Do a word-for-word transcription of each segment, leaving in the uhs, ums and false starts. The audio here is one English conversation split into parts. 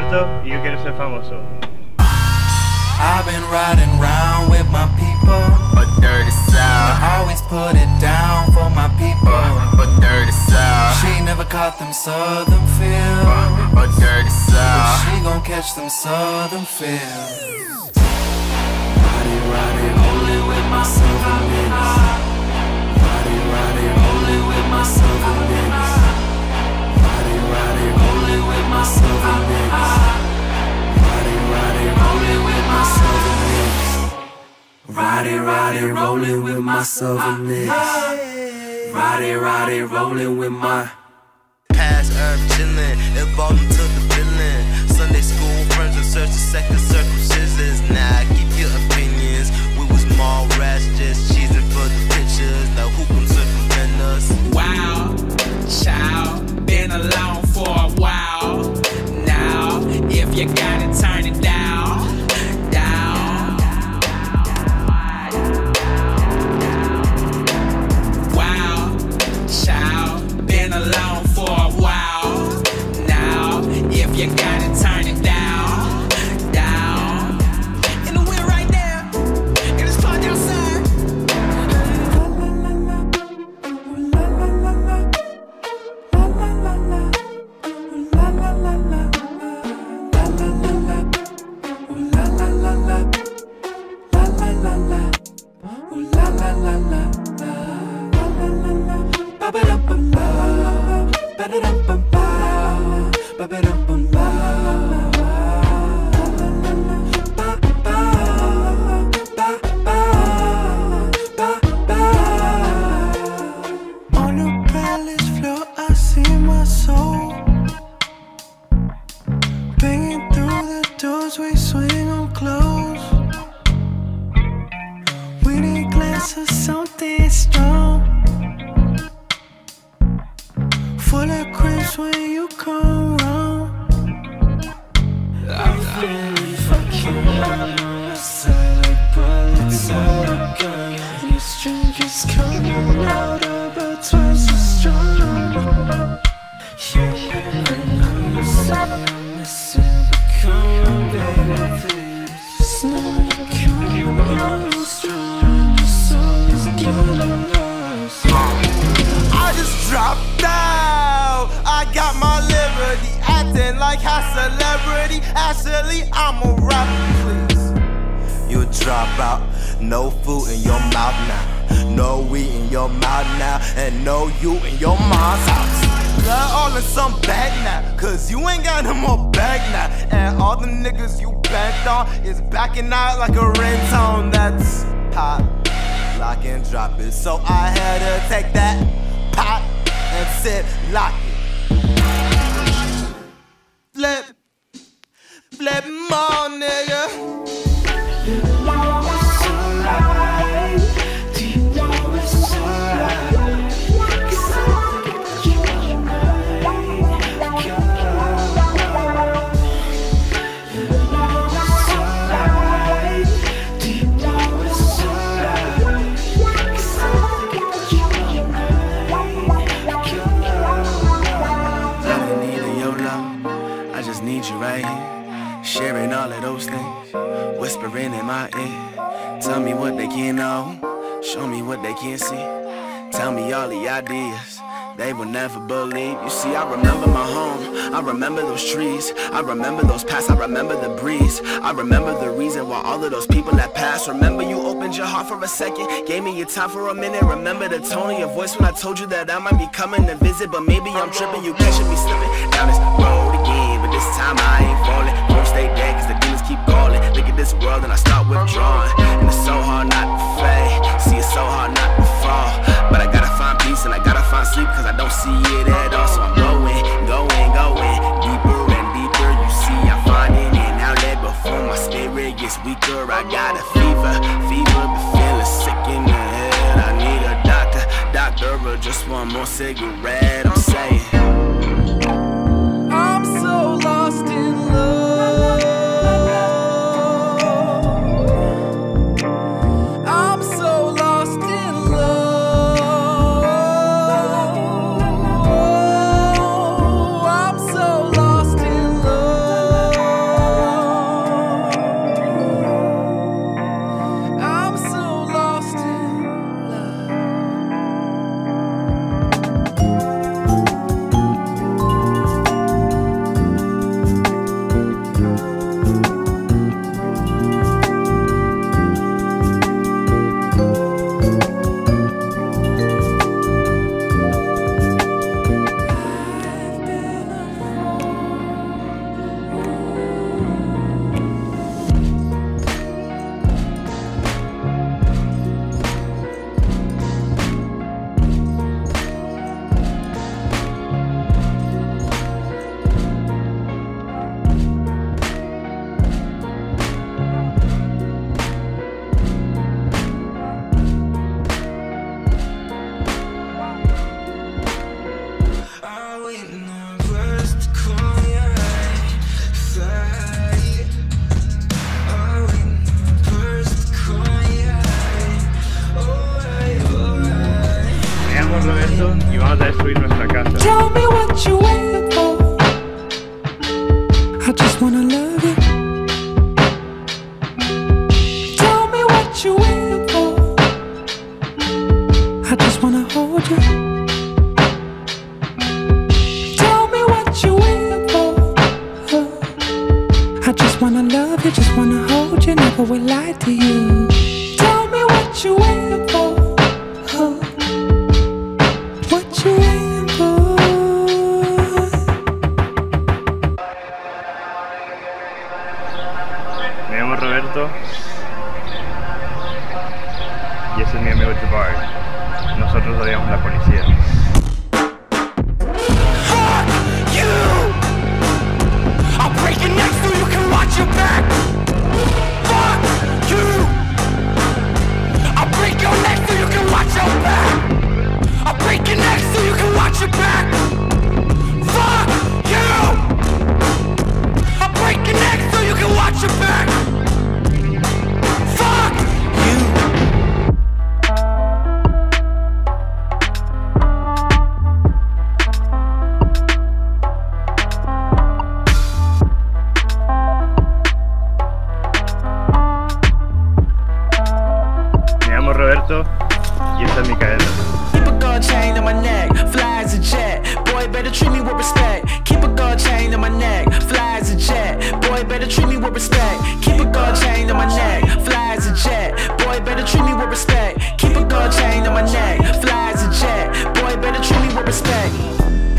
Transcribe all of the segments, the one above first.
Roberto y yo quiero ser famoso. I've been riding round with my people, a dirty sound. I always put it down for my people, a dirty sound. She never caught them southern feels, a dirty sound. She gon' catch them southern feels. Riding, riding, only with my southern niggas. Riding, riding, only with my southern niggas. Riding, riding, only with my southern niggas. Ride it, ride it, rollin' with my southern niggas. Ride it, ride it, rollin' with my past herb chillin', it bought him to the villain. Sunday school friends and search the second circumcisions. Nah, keep your opinions. We was mall rats, just cheesin' for the pictures. Now who can circumvent us? Wow, child, been alone for a while. Now, if you gotta turn it down. You gotta turn it down, down. In the wind right now, and it's far down side. I remember those paths, I remember the breeze. I remember the reason why all of those people that passed. Remember you opened your heart for a second, gave me your time for a minute. Remember the tone of your voice when I told you that I might be coming to visit. But maybe I'm tripping, you catching me slipping down this road again, but this time I ain't falling. Won't stay dead cause the demons keep calling. Look at this world and I start withdrawing. And it's so hard not to fade, see it's so hard not to fall. But I gotta find peace and I gotta find sleep cause I don't see it at all. So I'm going, going, going deeper. My spirit gets weaker, I got a fever, fever, but feeling sick in the head. I need a doctor, doctor, or just one more cigarette, I'm saying. I'm so lost in love. I'm so lost in love. I'm so lost in love. Just wanna love you, just wanna hold you, never will lie to you. Tell me what you waiting for, huh? What you waiting for. Me llamo Roberto y ese es mi amigo Jabbar. Nosotros odiamos la policía. Roberto, y esta es mi cadena. Keep a gold chain on my neck, fly as a jet. Boy, better treat me with respect. Keep a gold chain on my neck, fly as a jet. Boy, better treat me with respect. Keep a gold chain on my neck, fly as a jet. Boy, better treat me with respect. Keep a gold chain on my neck, fly as a jet. Boy, better treat me with respect.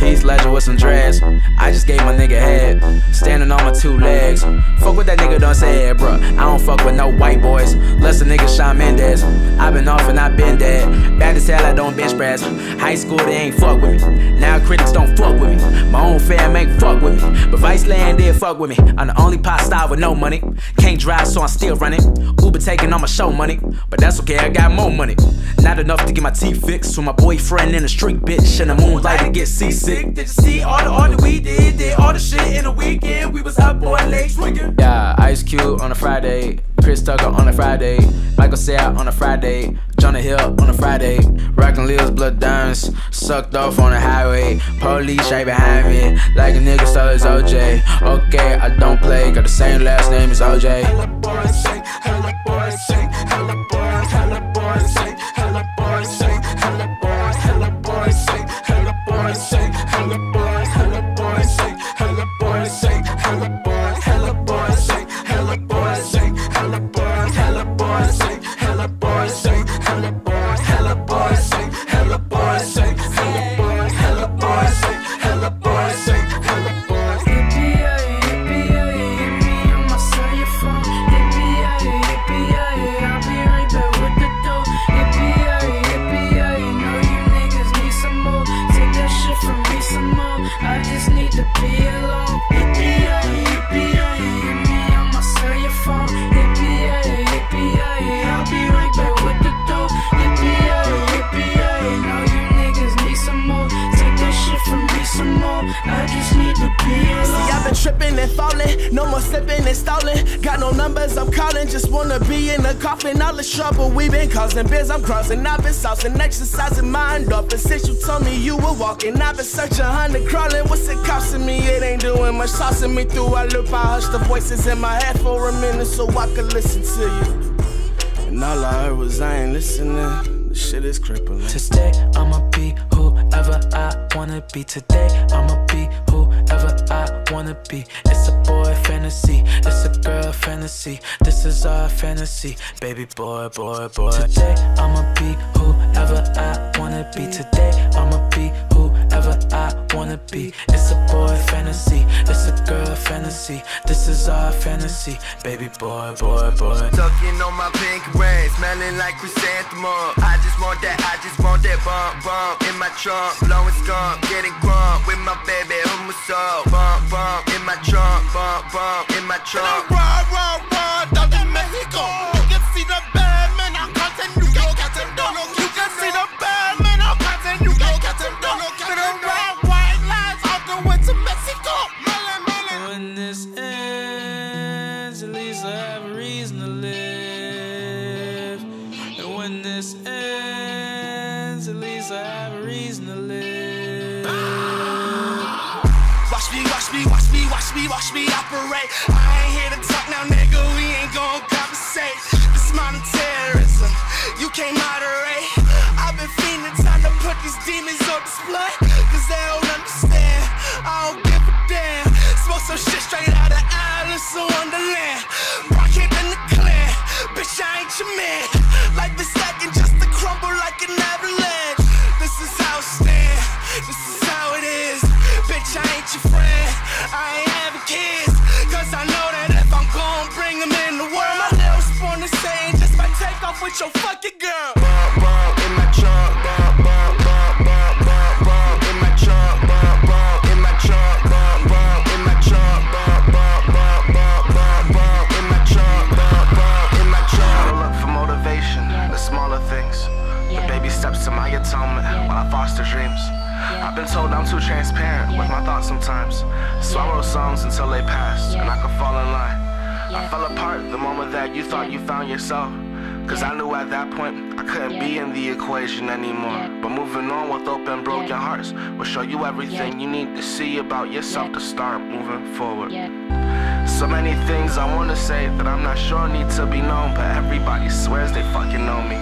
He's Ledger with some dreads. I just gave my nigga head, standing on my two legs. Fuck what that nigga done said, bruh. I don't fuck with no white boys, less a nigga Shawn Mendes. I been off and I been dead. Bad as hell, I don't bench press. High school, they ain't fuck with me. Now critics don't fuck with me. My own fam ain't fuck with me. But Viceland did fuck with me. I'm the only pop star with no money. Can't drive, so I'm still running. Uber taking all my show money. But that's okay, I got more money. Not enough to get my teeth fixed. With my boyfriend in the street, bitch. In the moonlight, I get seasick. Did you see all the art that we did? Did all the shit in a weekend? We was out, boy, legs drinking. Yeah, Ice Cube on a Friday, Chris Tucker on a Friday, Michael Sayer on a Friday, Jonah Hill on a Friday, rockin' Lil's blood diamonds, sucked off on the highway, police right behind me, like a nigga stole his O J. Okay, I don't play, got the same last name as O J. Hella boy sing, hella boy sing, hella boy, hella boy sing, hella boy sing, hella boy, hella boy sing, hella boy sing, hella boy, hella boy sing, hella boy sing, hella boy. I just need to be alone. Yippee-yay, yippee-yay, hit me on my cell phone. Yippee-yay, yippee-yay, I'll be right back with the dough. Yippee-yay, yippee-yay, now you niggas need some more. Take that shit from me some more. I just need to be alone. See, I've been tripping and falling, no more slipping and stalling. Got no numbers, I'm calling, just wanna be in the coffin. All the trouble we been causing, biz I'm crossing. I've been saucing, exercising, mind up. And since you told me you were walking, I've been searching, hunting, crawling. What's it costing me? It ain't doing much, tossing me through a loop. I hushed the voices in my head for a minute so I could listen to you. And all I heard was I ain't listening. This shit is crippling. Today I'ma be whoever I wanna be. Today I'ma be whoever I wanna be. It's a boy fantasy, it's a girl fantasy. This is our fantasy, baby boy, boy, boy. Today I'ma be whoever I wanna be. Today I'ma be whoever I wanna be. It's a boy fantasy, it's a girl fantasy. This is our fantasy, baby boy, boy, boy. Tucking on my pink rain, smelling like chrysanthemum. I I just want that, I just want that bump, bump in my trunk, blowing skunk, getting grump with my baby, who was up, bump, bump in my trunk, bump, bump in my trunk. And I run, run, run, down to Mexico. You can see the bad man, I'm cutting, you go get him down. You can see the bad man, I'm cutting, you go get him down. And I run white lines all the way to Mexico. Melon, melon. When this ends, at least I have a reason to live. And when this ends, at least I have a reason to live. Watch me, watch me, watch me, watch me, watch me operate. I ain't here to talk now, nigga, we ain't gon' compensate. This modern terrorism, you can't moderate. I've been fiending, time to put these demons on display. Cause they don't understand, I don't give a damn. Smoke some shit straight out of Alice, so under saying just might take off with your fucking girl. Bump, bump in my trunk, bump, bump, bump, bump, bump, bump in my trunk, bump, bump in my trunk, bump, bump in my trunk, bump, bump, bump, bump, bump, bump in my trunk, bump, bump in my trunk. I look for motivation, the smaller things, the baby steps to my atonement when I foster dreams. I've been told I'm too transparent with my thoughts sometimes, so I wrote songs until they passed and I could fall in line. I fell apart the moment that you thought you found yourself, cause I knew at that point I couldn't be in the equation anymore. But moving on with open broken hearts will show you everything you need to see about yourself to start moving forward. So many things I wanna say that I'm not sure need to be known, but everybody swears they fucking know me.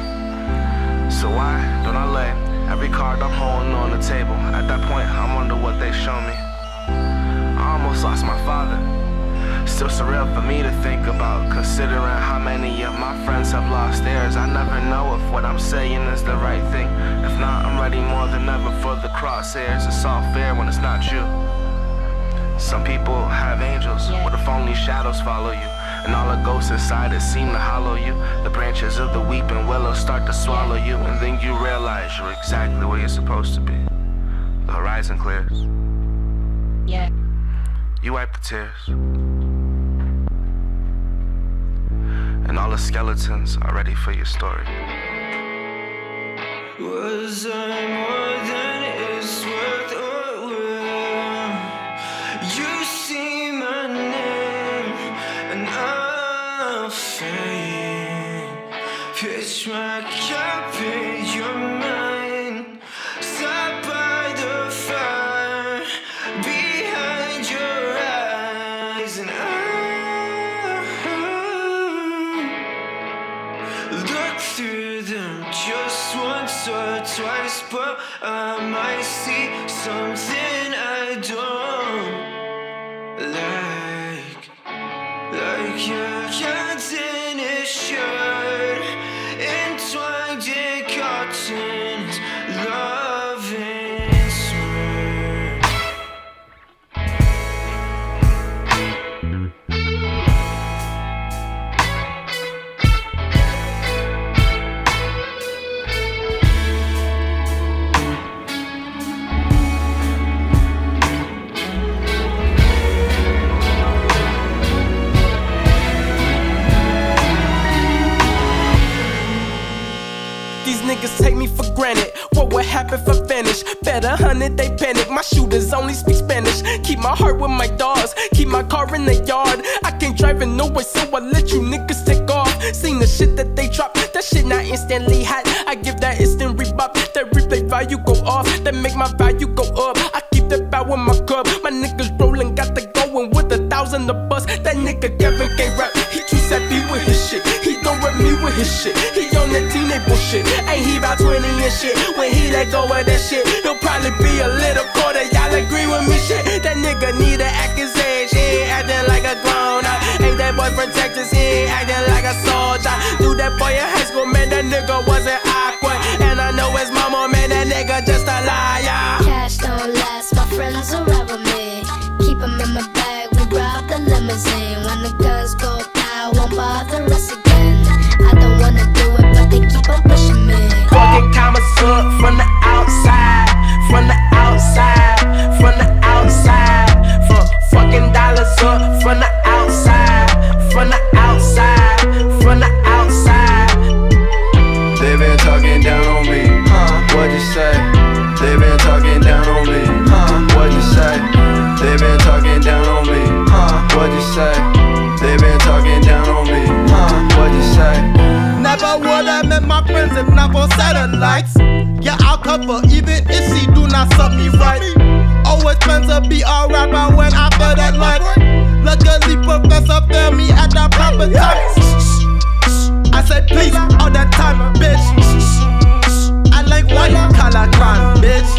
So why don't I lay every card I'm holding on the table? At that point I wonder what they show me. I almost lost my father. Still surreal for me to think about, considering how many of my friends have lost theirs. I never know if what I'm saying is the right thing. If not, I'm ready more than ever for the crosshairs. It's all fair when it's not you. Some people have angels, what if only shadows follow you? And all the ghosts inside it seem to hollow you. The branches of the weeping willow start to swallow you, and then you realize you're exactly where you're supposed to be. The horizon clears. Yeah. You wipe the tears. And all the skeletons are ready for your story. Was I more than it's worth or will you see my name and I'll fade? Pitch my cap in your mind, sat by the fire behind your eyes, and I look through them just once or twice, but I might see something I don't like. Like your cotton is shirt, entwined in cotton's love and swear. These niggas take me for granted. What would happen if I vanish? Better hundred, they panic. My shooters only speak Spanish. Keep my heart with my dogs. Keep my car in the yard. I can't drive in nowhere, so I let you niggas take off. Seen the shit that they drop. That shit not instantly hot. I give that instant rebop. That replay value go off. That make my value go up. I keep that bow in my cup. My niggas rolling, got the going with a thousand a bus. That nigga Kevin can't rap. He too sappy with his shit. He don't rep me with his shit. He on that teenage bullshit. Ain't he about twenty and shit? When he let go of that shit, he'll probably be a little colder. Y'all agree with me shit? That nigga need to act his age. He ain't acting like a grown up. Ain't that boy from Texas? He ain't acting like a soldier. Knew that boy in high school, man. That nigga wasn't awkward. And I know his mama, man. That nigga just a liar. Cash don't last. My friends are around me. Keep them in my bag. We rob the limousine. When the guns go down, won't bother us again. I don't wanna do it, but they keep on pushing me. Walking Kama Sutra from the outside, from the outside, from the outside, from fucking dollars up from the outside, from the outside, from the outside. They been talking down on me, huh? What'd you say? They been talking down on me, huh? What'd you say? They been talking down on me, huh? What'd you say? They been talking down on me, huh? What'd you say? Never would I met my friends if not for satellites. Yeah, I'll cover even if she do not suck me right. Always plans to be all right, but when I feel that light, luckily Professor failed me at that proper time. I said please all that time, bitch. I like white collar crime, bitch.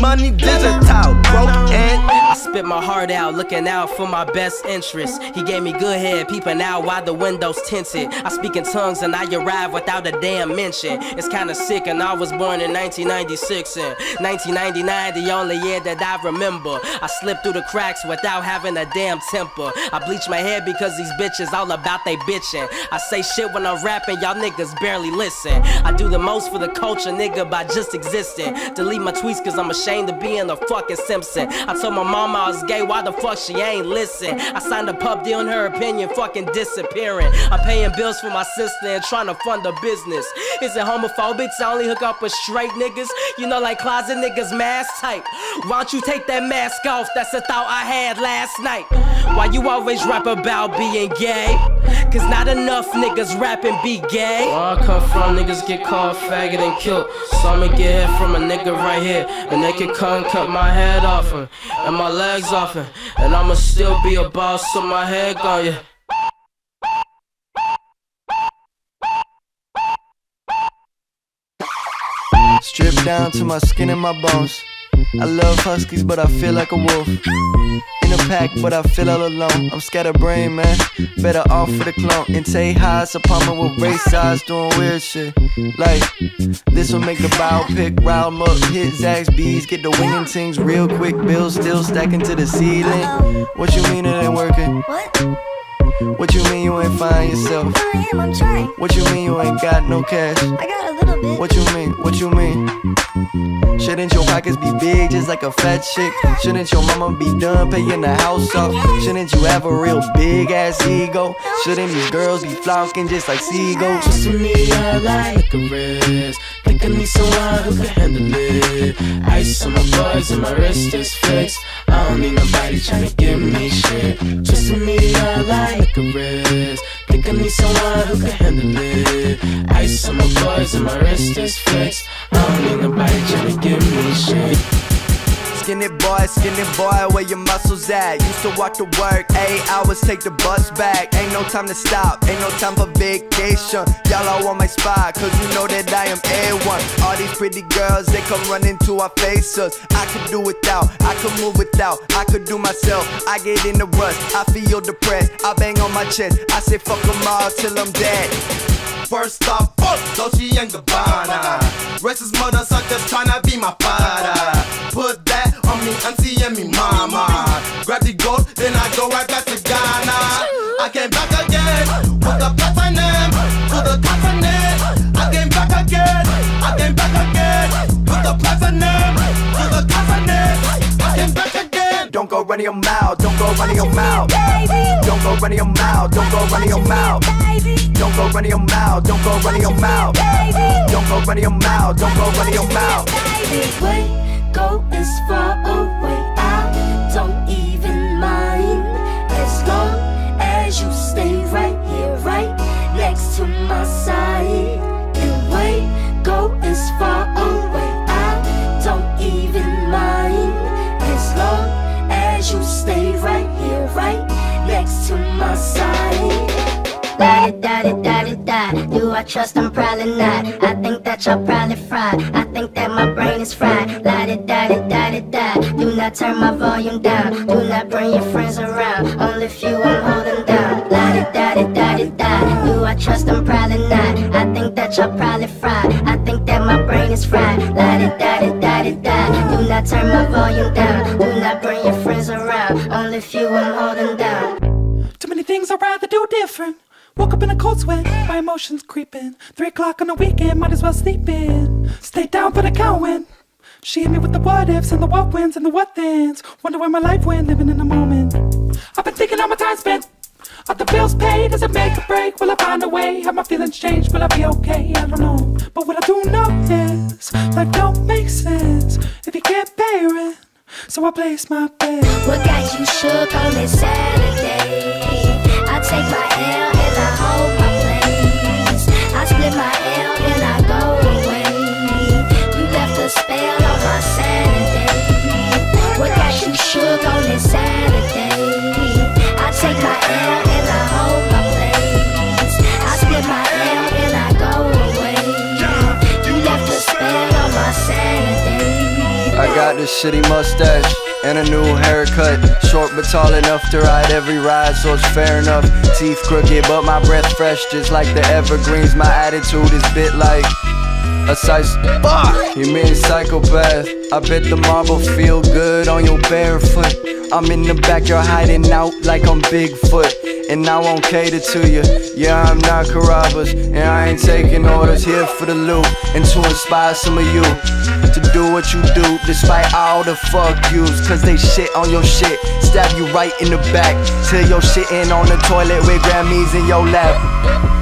Money digital, broke and I spit spit my heart out, looking out for my best interests. He gave me good head, peeping out while the windows tinted. I speak in tongues and I arrive without a damn mention. It's kinda sick, and I was born in nineteen ninety-six, and nineteen ninety-nine the only year that I remember. I slipped through the cracks without having a damn temper. I bleach my head because these bitches all about they bitchin'. I say shit when I'm rapping, y'all niggas barely listen. I do the most for the culture, nigga, by just existing. Delete my tweets cause I'm ashamed of being a fucking Simpson. I told my mama I was gay, why the fuck she ain't listen? I signed a pub deal and her opinion fucking disappearing. I'm paying bills for my sister and trying to fund a business. Is it homophobic to only hook up with straight niggas? You know, like closet niggas, mask type. Why don't you take that mask off? That's a thought I had last night. Why you always rap about being gay? Cause not enough niggas rap and be gay. Where I come from, niggas get called faggot and killed. So I'ma get hit from a nigga right here, and they can come cut my head off him, and my legs off him, and I'ma still be a boss, so my head gone, yeah. Stripped down to my skin and my bones. I love huskies, but I feel like a wolf. In a pack, but I feel all alone. I'm scatterbrained, man. Better off for the clone. And take highs upon me with race eyes, doing weird shit. Like, this will make the bow pick, round em up, hit Zags, bees, get the winging things real quick. Bills still stacking to the ceiling. What you mean it ain't working? What? What you mean you ain't find yourself? I am, I'm trying. What you mean you ain't got no cash? I got a little bit. What you mean, what you mean? Shouldn't your pockets be big just like a fat chick? Shouldn't your mama be done paying the house off? Shouldn't you have a real big ass ego? Shouldn't these girls be flocking just like seagulls? Just to me, I like a wrist. Think I need someone who can handle it. Ice on my buzz and my wrist is fixed. I don't need nobody trying to give me shit. Just to me, I like a wrist. Think I need someone who can handle it. Ice on my bars and my wrist is fixed. I don't need nobody trying to give me shit. Skinny boy, skinny boy, where your muscles at? Used to walk to work, eight hours, take the bus back. Ain't no time to stop, ain't no time for vacation. Y'all all on my spot, cause you know that I am A one. All these pretty girls, they come running to our faces. I could do without, I could move without, I could do myself. I get in the rust, I feel depressed, I bang on my chest. I say fuck them all till I'm dead. First off, fuck Dolce and Gabbana. Racist motherfuckers tryna be my father. Put that on me auntie and me mama. Grab the gold, then I go right back to Ghana. I came back again, with the platinum, to the continent. I came back again, I came back again, with the platinum, to the continent. I came back again. Don't go running your mouth, don't go running your mouth. Don't go running your mouth, don't go running your mouth. Don't go running your mouth, don't go running your mouth. Don't go running your mouth, don't go running your mouth. Wait, go as far away, I don't even mind. As long as you stay right here, right next to my side. And wait, go as far away, I don't even mind. As long as you stay right here, right next to my side. Da da da da da da. Do I trust? I'm probably not. I think that y'all probably fried. I think that my brain is fried. La da da da da da da. Do not turn my volume down. Do not bring your friends around. Only few I'm holding down. La da da da da da da. Do I trust? I'm probably not. I think that y'all probably fried. I think that my brain is fried. La da da da da da da. Do not turn my volume down. Do not bring your friends around. Only few I'm holding down. Too many things I'd rather do different. Woke up in a cold sweat, my emotions creeping. Three o'clock on the weekend, might as well sleep in. Stay down for the count. She hit me with the what ifs and the what wins and the what thens. Wonder where my life went, living in the moment. I've been thinking how my time spent. Are the bills paid? Does it make a break? Will I find a way? Have my feelings changed? Will I be okay? I don't know. But what I do know is life don't make sense if you can't pay rent. So I place my bet. What got you shook on this Saturday? I take my L. I hold my place. I split my L and I go away. You left a spell on my Saturday. What got you shook on this Saturday? I take my L and I hold my place. I split my L and I go away. You left a spell on my Saturday. I got this shitty mustache and a new haircut. Short but tall enough to ride every ride, so it's fair enough. Teeth crooked but my breath fresh, just like the evergreens. My attitude is bit like a size. Fuck! You mean psychopath? I bet the marble feel good on your barefoot. I'm in the backyard hiding out like I'm Bigfoot, and I won't cater to you. Yeah, I'm not Carrabba's, and I ain't taking orders. Here for the loot and to inspire some of you to do what you do, despite all the fuck yous. Cause they shit on your shit, stab you right in the back till you're shitting on the toilet with Grammys in your lap.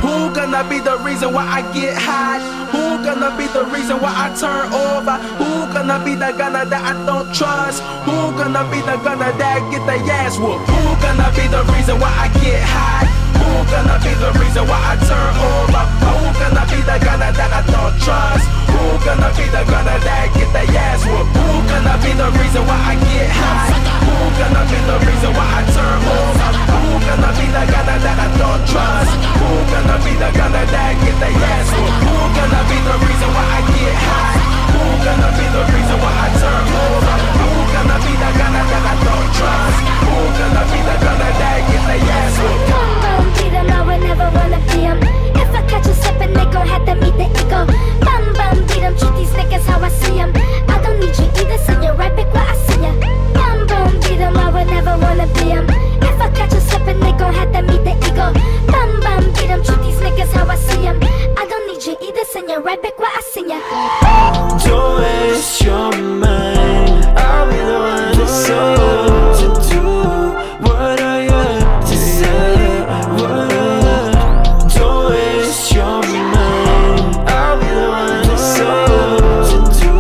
Who gonna be the reason why I get high? Who gonna be the reason why I turn over? Who gonna be the gunner that I don't trust? Who gonna be the gunner that get the ass whooped? Who gonna be the reason why I get high? Who gonna be the reason why I turn over? Who gonna be the gunner that I don't trust? Who gonna be the gunner that get the ass whooped? Who gonna be the reason why I get high? Who gonna be the reason why I turn over? Who gonna be the gunner that I don't trust? Who gonna be the gunner that get the ass whooped? Who gonna be the reason why I get high? Who gonna be the reason why I turn over? Who gonna be the gunner that I don't trust? Who gonna be the gunner that get the ass whooped? Who gon' be the law and never wanna be him? If I catch you slippin', they gon' have to meet the ego. Bum bum beat them, treat these niggas how I see them. I don't need you either, so you're right back where I see ya. Bum bum beat them, I would never wanna be him. If I catch you slippin', they gon' have to meet the ego. Bum bum beat them, treat these niggas how I see them. I don't need you either, so you're right back where I see ya. Don't waste your mind, I'll be the one to say to do what I have to say. What I have. Don't waste your mind, I'll be the one to say to do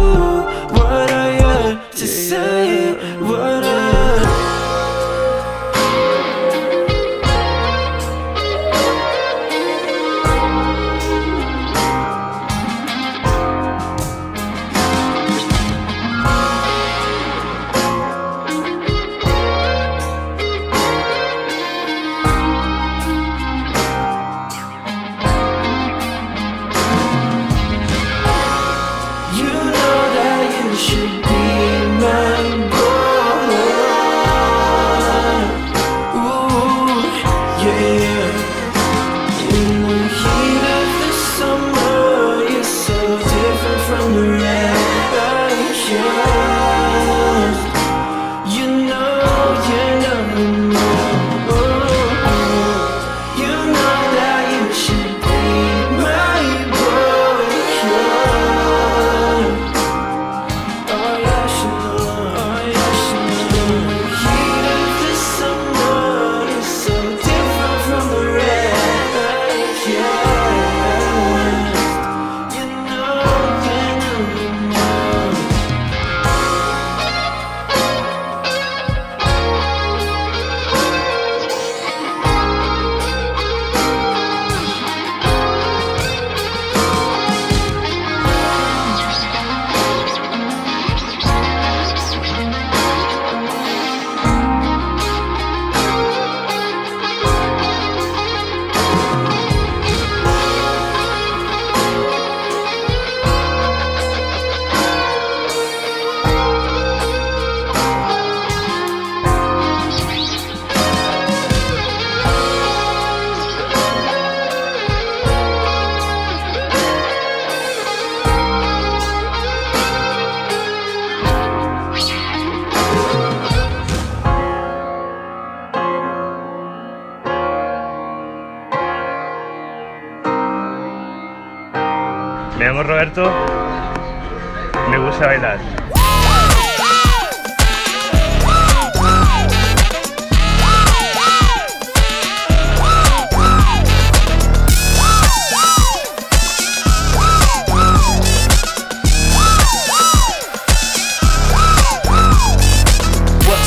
what I have to say. What I Roberto, me gusta bailar. What's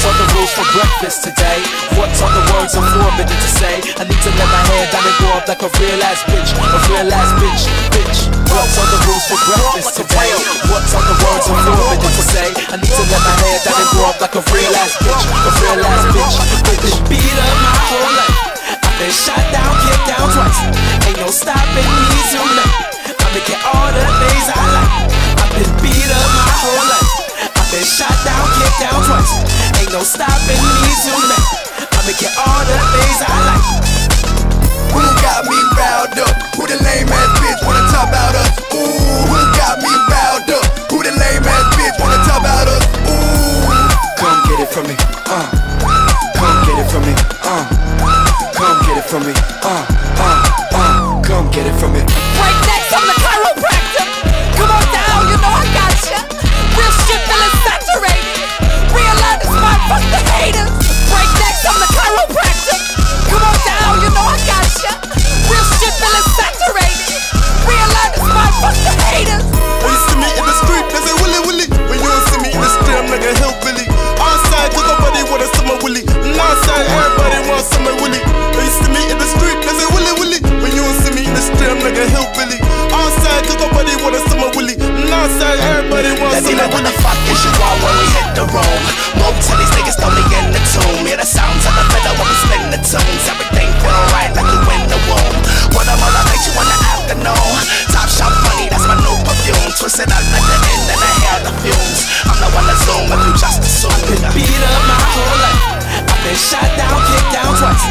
on the rules for breakfast today? What's on the words I'm forbidden to say? I need to let my hair down and go up like a real ass bitch, a real ass bitch, bitch. What's on the rules for breakfast today? What's on the words I'm forbidden to say? I need to let my hair down and grow up like a real ass bitch, a real ass bitch, bitch. Beat up my whole life, I've been shot down, kicked down twice. Ain't no stopping me tonight, I'ma get all the things I like. I've been beat up my whole life, I've been shot down. uh, uh, uh, come get it from me. Break necks, I'm the chiropractor. Come on down, you know I got ya. Real shit feeling saturated. Realize it's my fuck the haters. Break necks, I'm the chiropractor. Come on down, you know I got ya. Real shit feeling saturated. Realize it's my fuck the haters. When you see me in the street, they say willy willy. When you don't see me in the street, I'm like a hillbilly. Outside, cause nobody wanna see my willy. Outside, everybody wants see my willy. When you see me in the street, they say willy willy. When you don't see me in the street, I'm like a hillbilly. Outside, cause nobody wanna see my willy. Outside, everybody wants see my willy. Let me know what the fuck is you want when we hit the road. Mope till these niggas throw me in the tomb. Hear the sounds of the fiddle when we spin the tunes. Everything feel right like you in the womb. What a motivate you in the afternoon. Top shop money, that's my new perfume. Twist it up like the end and I hear the fumes. I'm the one that's zoom if you just assume. I've been beat up my whole life. I've been shot down, kicked down twice.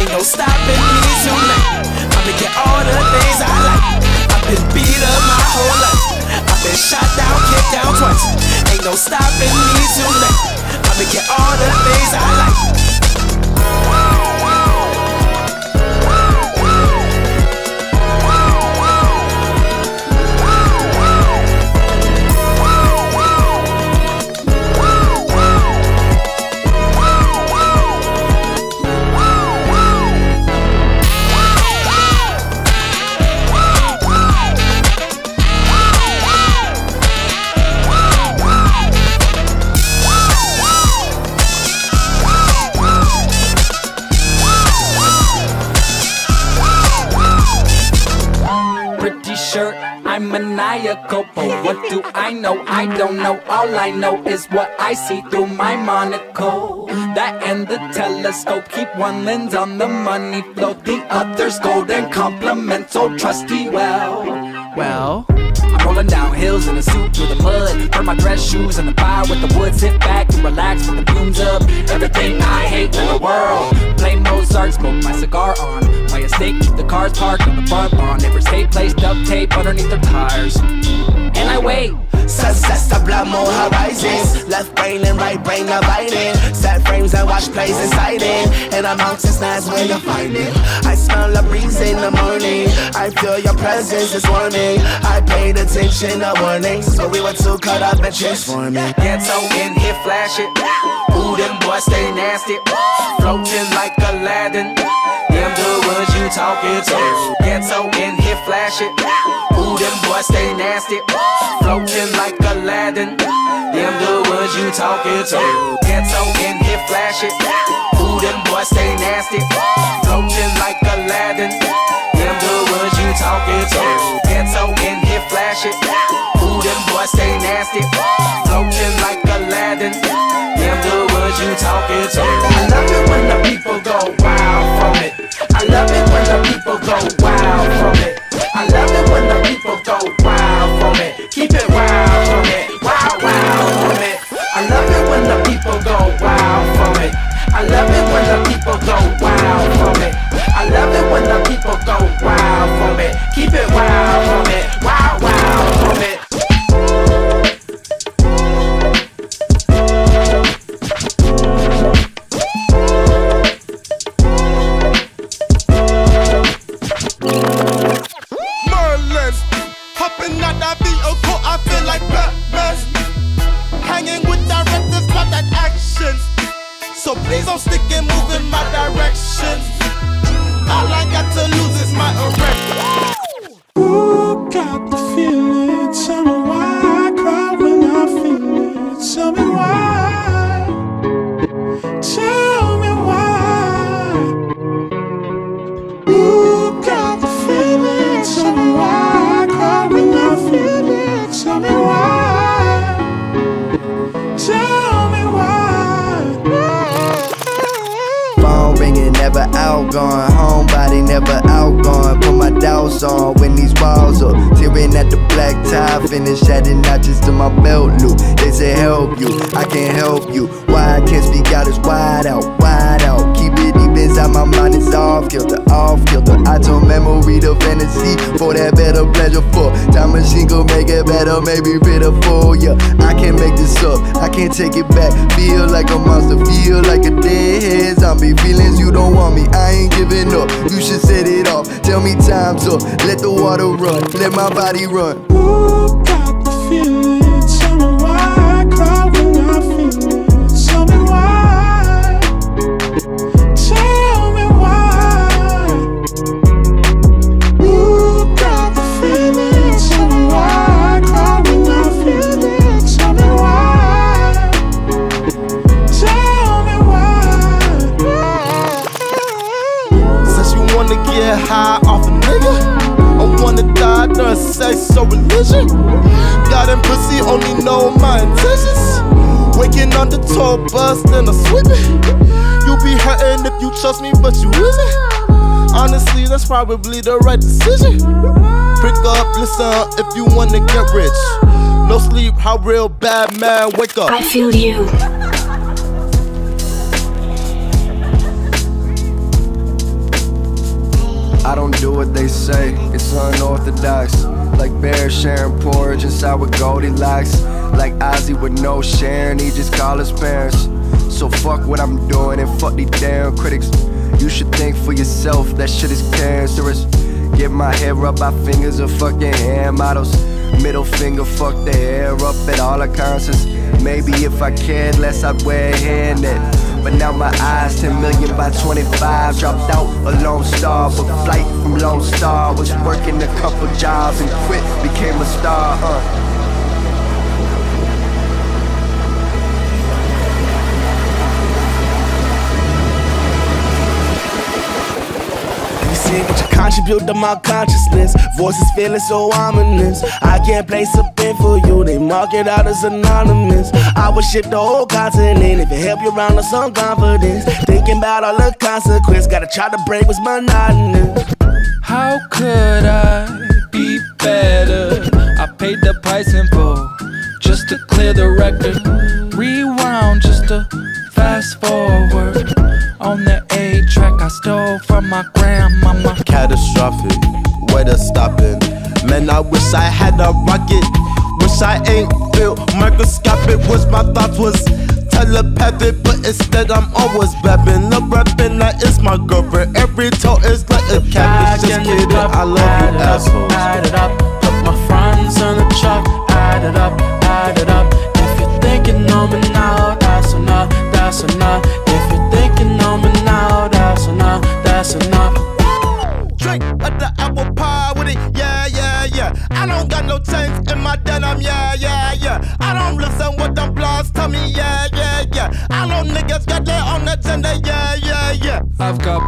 Ain't no stopping me tonight. I've been get all the things I like. I've been beat up my whole life. I've been shot down, kicked down twice. Ain't no stopping me tonight. I've been get all the things I like. I'm maniacal, but what do I know? I don't know, all I know is what I see through my monocle. That and the telescope, keep one lens on the money flow. The other's golden compliment, so trusty, well, well. I'm rolling down hills in a suit through the mud. Burn my dress shoes in the fire with the wood. Sit back and relax with the fumes up. Everything I hate in the world. Play Mozart, smoke my cigar on. Play a snake, keep the cars parked on the front lawn. Never stay placed, duct tape underneath their tires. And I wait. Sunsets to blood more horizons. Left brain and right brain abiding. Set frames and watch plays exciting. And I'm out since nights where you find it. I smell a breeze in the morning. I feel your presence is warming. I paid attention to warnings, but we were too caught up in transforming. Ghetto in here flashing. Ooh, them boys stay nasty. Floating like Aladdin. Them the ones you talking to. Ghetto in here flashing. Ooh, them boys stay nasty. Floating like Aladdin. Them the ones you talking to. Ghetto in here flashing. Ooh, them boys stay nasty. Floating like Aladdin. Them the ones you talking to. Ghetto in here flashing. Ooh, them boys stay nasty. Floating like Aladdin. Them the ones you talking to. I love it when the people go wild from it. I love it when the people go wild from it. I love it when the people go wild from it. Keep it wild from it, wild, wild from it. I love it when the people go wild from it. I love it when the people go wild from it. I love it when the people go wild from it. Keep it wild from it, wild, wild from it. I I turn memory to fantasy for that better pleasure for. Time machine gon' make it better, maybe better for ya. I can't make this up, I can't take it back. Feel like a monster, feel like a deadhead zombie. Feelings you don't want me, I ain't giving up. You should set it off, tell me time's up. Let the water run, let my body run. Ooh, got the feeling, tell me why I cry when I feel it. Tell me why, tell me why. Ooh, got the feeling, tell me why I cry when I feel it. Tell me why, tell me why. Since you wanna get high off a nigga, I wanna die during sex or religion. God and pussy only know my intentions. Waking on the tour bus, then I'm sweeping. You be hurting if you trust me, but you isn't. Honestly, that's probably the right decision. Pick up, listen up if you wanna get rich. No sleep, how real bad man, wake up. I feel you. I don't do what they say, it's unorthodox. Like bears sharing porridge inside with Goldilocks. Like Ozzy with no sharing, he just call his parents. So fuck what I'm doing and fuck these damn critics. You should think for yourself, that shit is cancerous. Get my hair rubbed by fingers of fucking hand models. Middle finger fuck their hair up at all the concerts. Maybe if I cared less I'd wear a hairnet. But now my eyes, ten million by twenty-five. Dropped out a Lone Star, but flight from Lone Star. Was working a couple jobs and quit, became a star, uh. What you contribute to my consciousness. Voices feeling so ominous. I can't place a pin for you, they mark it out as anonymous. I would ship the whole continent if it help you round up some confidence. Thinking about all the consequences, gotta try to break what's monotonous. How could I be better? I paid the price in full just to clear the record. Rewound just to fast forward. On the A track I stole from my grandmama. Catastrophic, way to stop it. Man, I wish I had a rocket. Wish I ain't built microscopic. Wish my thoughts was telepathic, but instead I'm always rapping. Love rapping, that is my girlfriend. Every toe is like a cat. Just kidding, up, I love you assholes. Add it up, put my friends on the truck. Add it up, add it up. If you're thinking on me now, that's enough, that's enough. If you're thinking on me now, that's enough, that's enough. Drink at the apple pie with it, yeah, yeah, yeah. I don't got no change in my denim, yeah, yeah, yeah. I don't listen what them blondes tell me, yeah, yeah, yeah. I know niggas got their own agenda, yeah, yeah, yeah. I've got,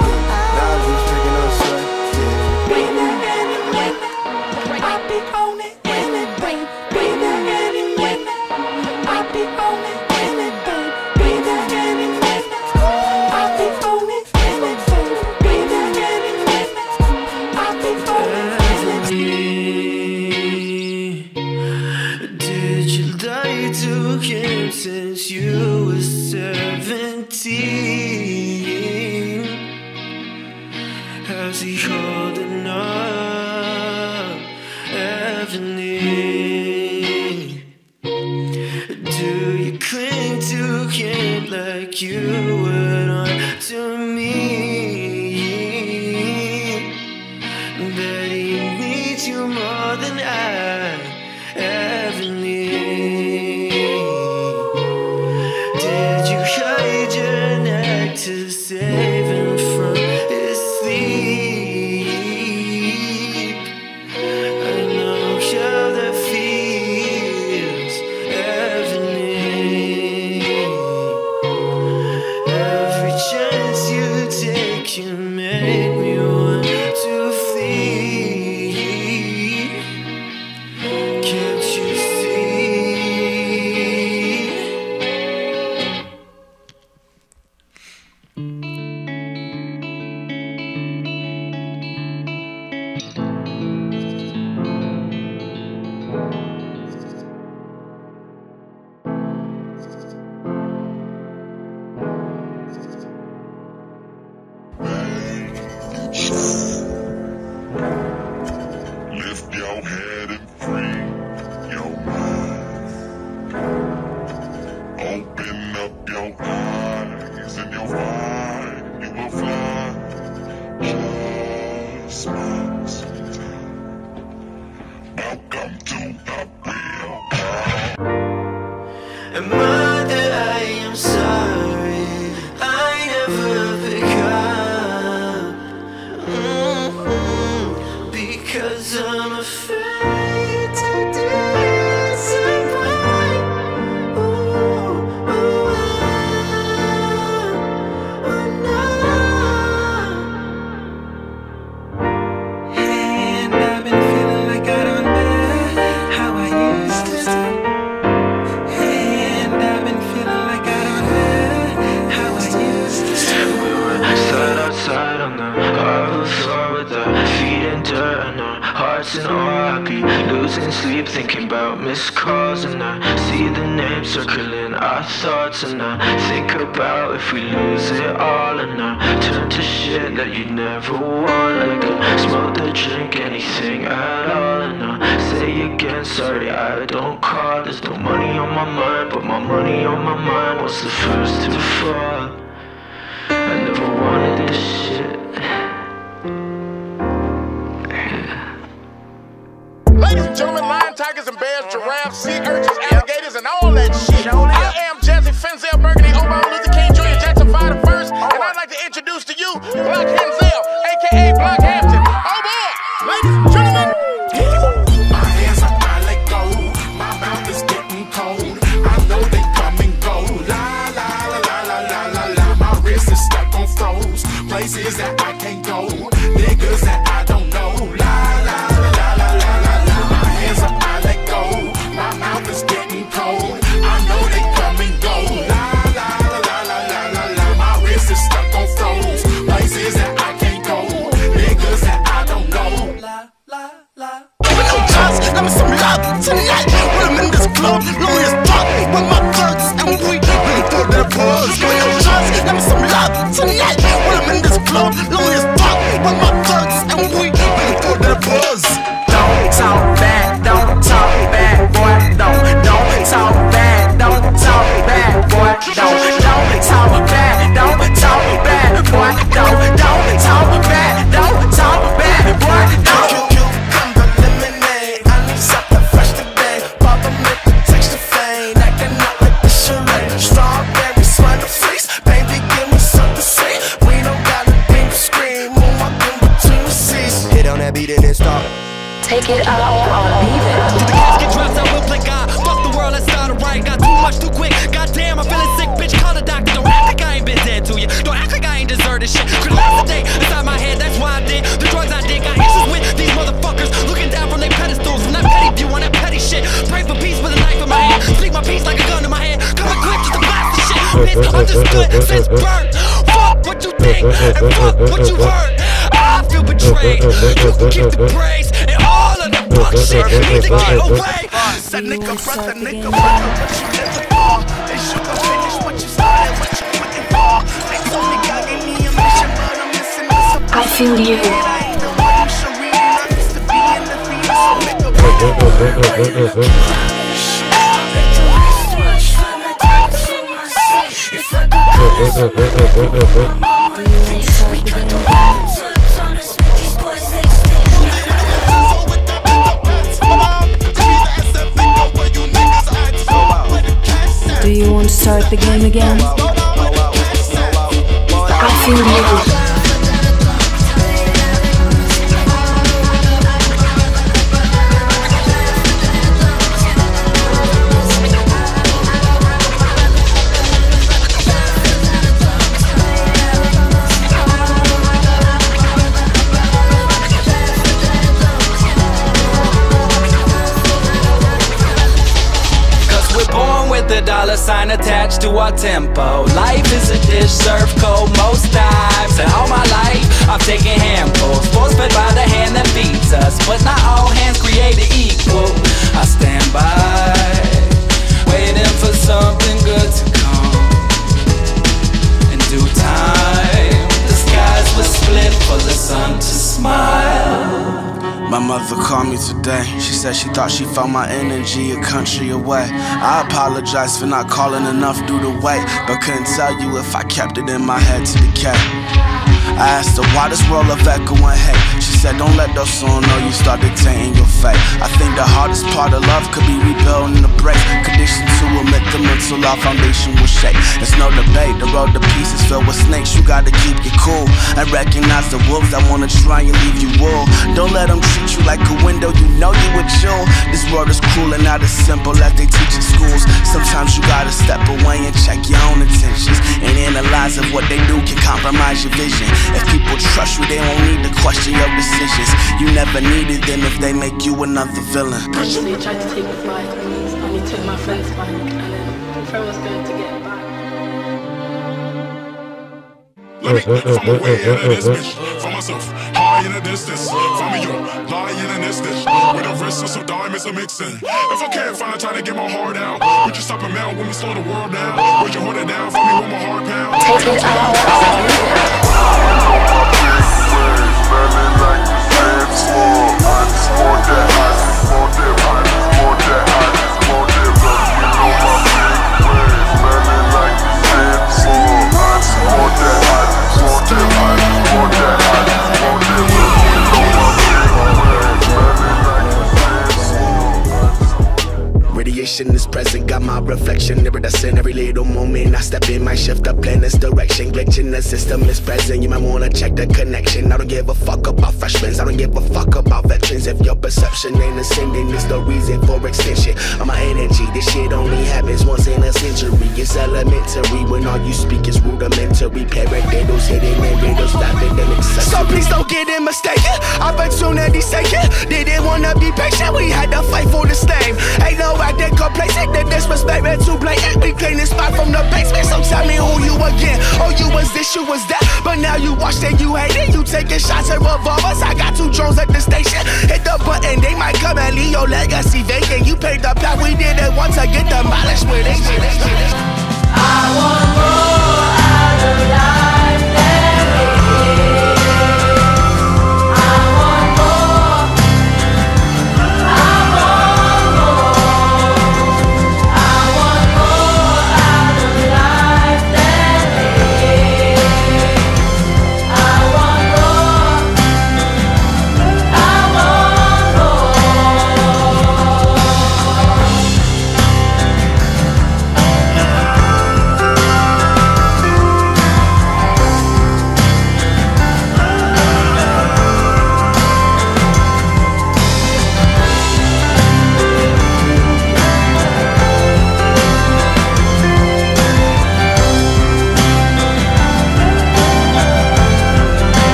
I'm just picking up sweat. Yeah. Bring it, bring it, bring it. I be on it, bring it, bring it. Bring it, bring it, bring it. I be on it. Since you were seventeen, how's he holding up Ebony? Do you cling to him like you would on to me? But he needs you more than I ever need. To save him from his sleep. I know how that feels. Ebony, every chance you take, you make me want to flee. Can't you see? Lift your head and free your mind. Open up your eyes and you'll find you will fly. Just smile sometime. Welcome to the real world. And mother, I am sorry I never. Cause I'm afraid to disappoint. Ooh, ooh, ah, oh no. And I've been feeling like I don't know how I used to do. And I've been feeling like I don't know how I used to do. We were side outside on the harbor floor with our feet in dirt and our hearts in awe. I be losing sleep thinking about missed calls, and I see the name circling our thoughts, and I think about if we lose it all, and I turn to shit that you'd never want. Like I smoke the drink, anything at all, and I say again, sorry I don't call. There's no money on my mind, but my money on my mind was the first to fall. I never wanted this shit. gentlemen, lion, tigers, and bears, giraffes, sea urchins, alligators, and all that shit. I am Jazzy Fenzel Burgundy, Obama Luther King Junior Jackson five the first, and I'd like to introduce to you Block Henzel, a k a. Brockhampton. Oh boy, ladies and gentlemen. My hands are dry like gold, my mouth is getting cold. I know they come and go, la la la la la la la la. My wrist is stuck on froze, places that I can't go, niggas that I don't know, la la la la la la la. My hands are dry like gold, my mouth is getting cold. I know they come and go, la la la la la la la la. My wrist is stuck on froze, places that I can't go, niggas that I don't know, la la la. Give me some love tonight. When I'm in this club, lonely as fuck with my thugs, and we looking for that buzz. Give me trust. Give me some love tonight. When I'm in this club, lonely as fuck with my thugs, and we looking for that buzz. Don't talk bad, don't talk bad, boy. Don't, don't talk bad, don't talk bad, boy. Don't, don't talk bad, don't talk bad, boy. Don't, don't talk bad, don't talk bad, boy. Don't. Take it out, I'll leave it. Did the kids get dressed? I look like I fuck the world, that's not alright. Got too much too quick, goddamn, I'm feeling sick, bitch, call the doctor. Don't act like I ain't been dead to you. Don't act like I ain't deserted shit. Could last the day inside my head, that's why I did the drugs I did. Got issues with these motherfuckers looking down from their pedestals. From that petty view on that petty shit. Pray for peace with a knife in my hand. Sleep my peace like a gun in my hand. Come equipped with the blast and shit. Misunderstood since birth. Fuck what you think and fuck what you heard. I feel betrayed. You can keep the praise and all of the fuck shit. Need to get away. Said nigga, breath a nigga, breath a what you live for. They should have finished what you started, what you looking for. They told me God gave me a mission, but I'm missing this. I feel you. I ain't the one you should read. I used to be in the field, so nigga, breath a nigga. If I could, we could do it. Do you want to start the game again? I feel you. Dollar sign attached to our tempo. Life is a dish served cold most times. And all my life, I've taken handfuls, force fed by the hand that feeds us. But not all hands created equal. I stand by, waiting for something good to come. In due time, the skies will split for the sun to smile. My mother called me today. She said she thought she found my energy a country away. I apologize for not calling enough due to weight, but couldn't tell you if I kept it in my head to decay. I asked her why this world of echoing hate. She said don't let those soon know you start dictating your fate. I think the hardest part of love could be rebuilding the break. Conditions to admit the mental, our foundation will shake. There's no debate, the road to peace is filled with snakes. You gotta keep your cool and recognize the wolves that wanna try and leave you wool. Don't let them treat you like a window, you know you a jewel. This world is cruel and not as simple as they teach in schools. Sometimes you gotta step away and check your own intentions, and analyze if what they do can compromise your vision. If people trust you, they won't need to question your decisions. You never needed them if they make you another villain. They tried to take us by enemies, and we took my friend's bike, and then the friend was going to get by. Let me from way into this bitch, for myself, high in the distance. For me, you lying in this ditch, with a wrist of some diamonds are mixing. If I can't find a time to get my heart out, would you stop a man when we slow the world down? Would you hold it down for me with my heart pound? Take it out. Like the fans for I just want that, I just want that, I just want that, I just want that. But you know my big plans, man, like the fans for I just want that, I just want that, I just want that, I just want that. But you know my big plans, man, like the fans for mission is present. Got my reflection iridescent. Every little moment I step in, might shift the plan, its direction. Glitching the system is present. You might wanna check the connection. I don't give a fuck about freshmen, I don't give a fuck about veterans. If your perception ain't ascending, it's the reason for extension of my energy. This shit only happens once in a century. It's elementary when all you speak is rudimentary. Paradiddles hidden in riddles, stop it and accept. So please don't get it mistaken. Opportunity's taken. Didn't wanna be patient, we had to fight for this name. Ain't no acting complacent, the disrespect ran too blatant. We clean this spot from the basement, so tell me who you again. Oh, you was this, you was that, but now you watched and you hate it. You taking shots at revolvers, I got two drones at the station. Hit the button, they might come and leave your legacy vacant. You paid the path, we did it once, I get demolished with it. I want more out of life.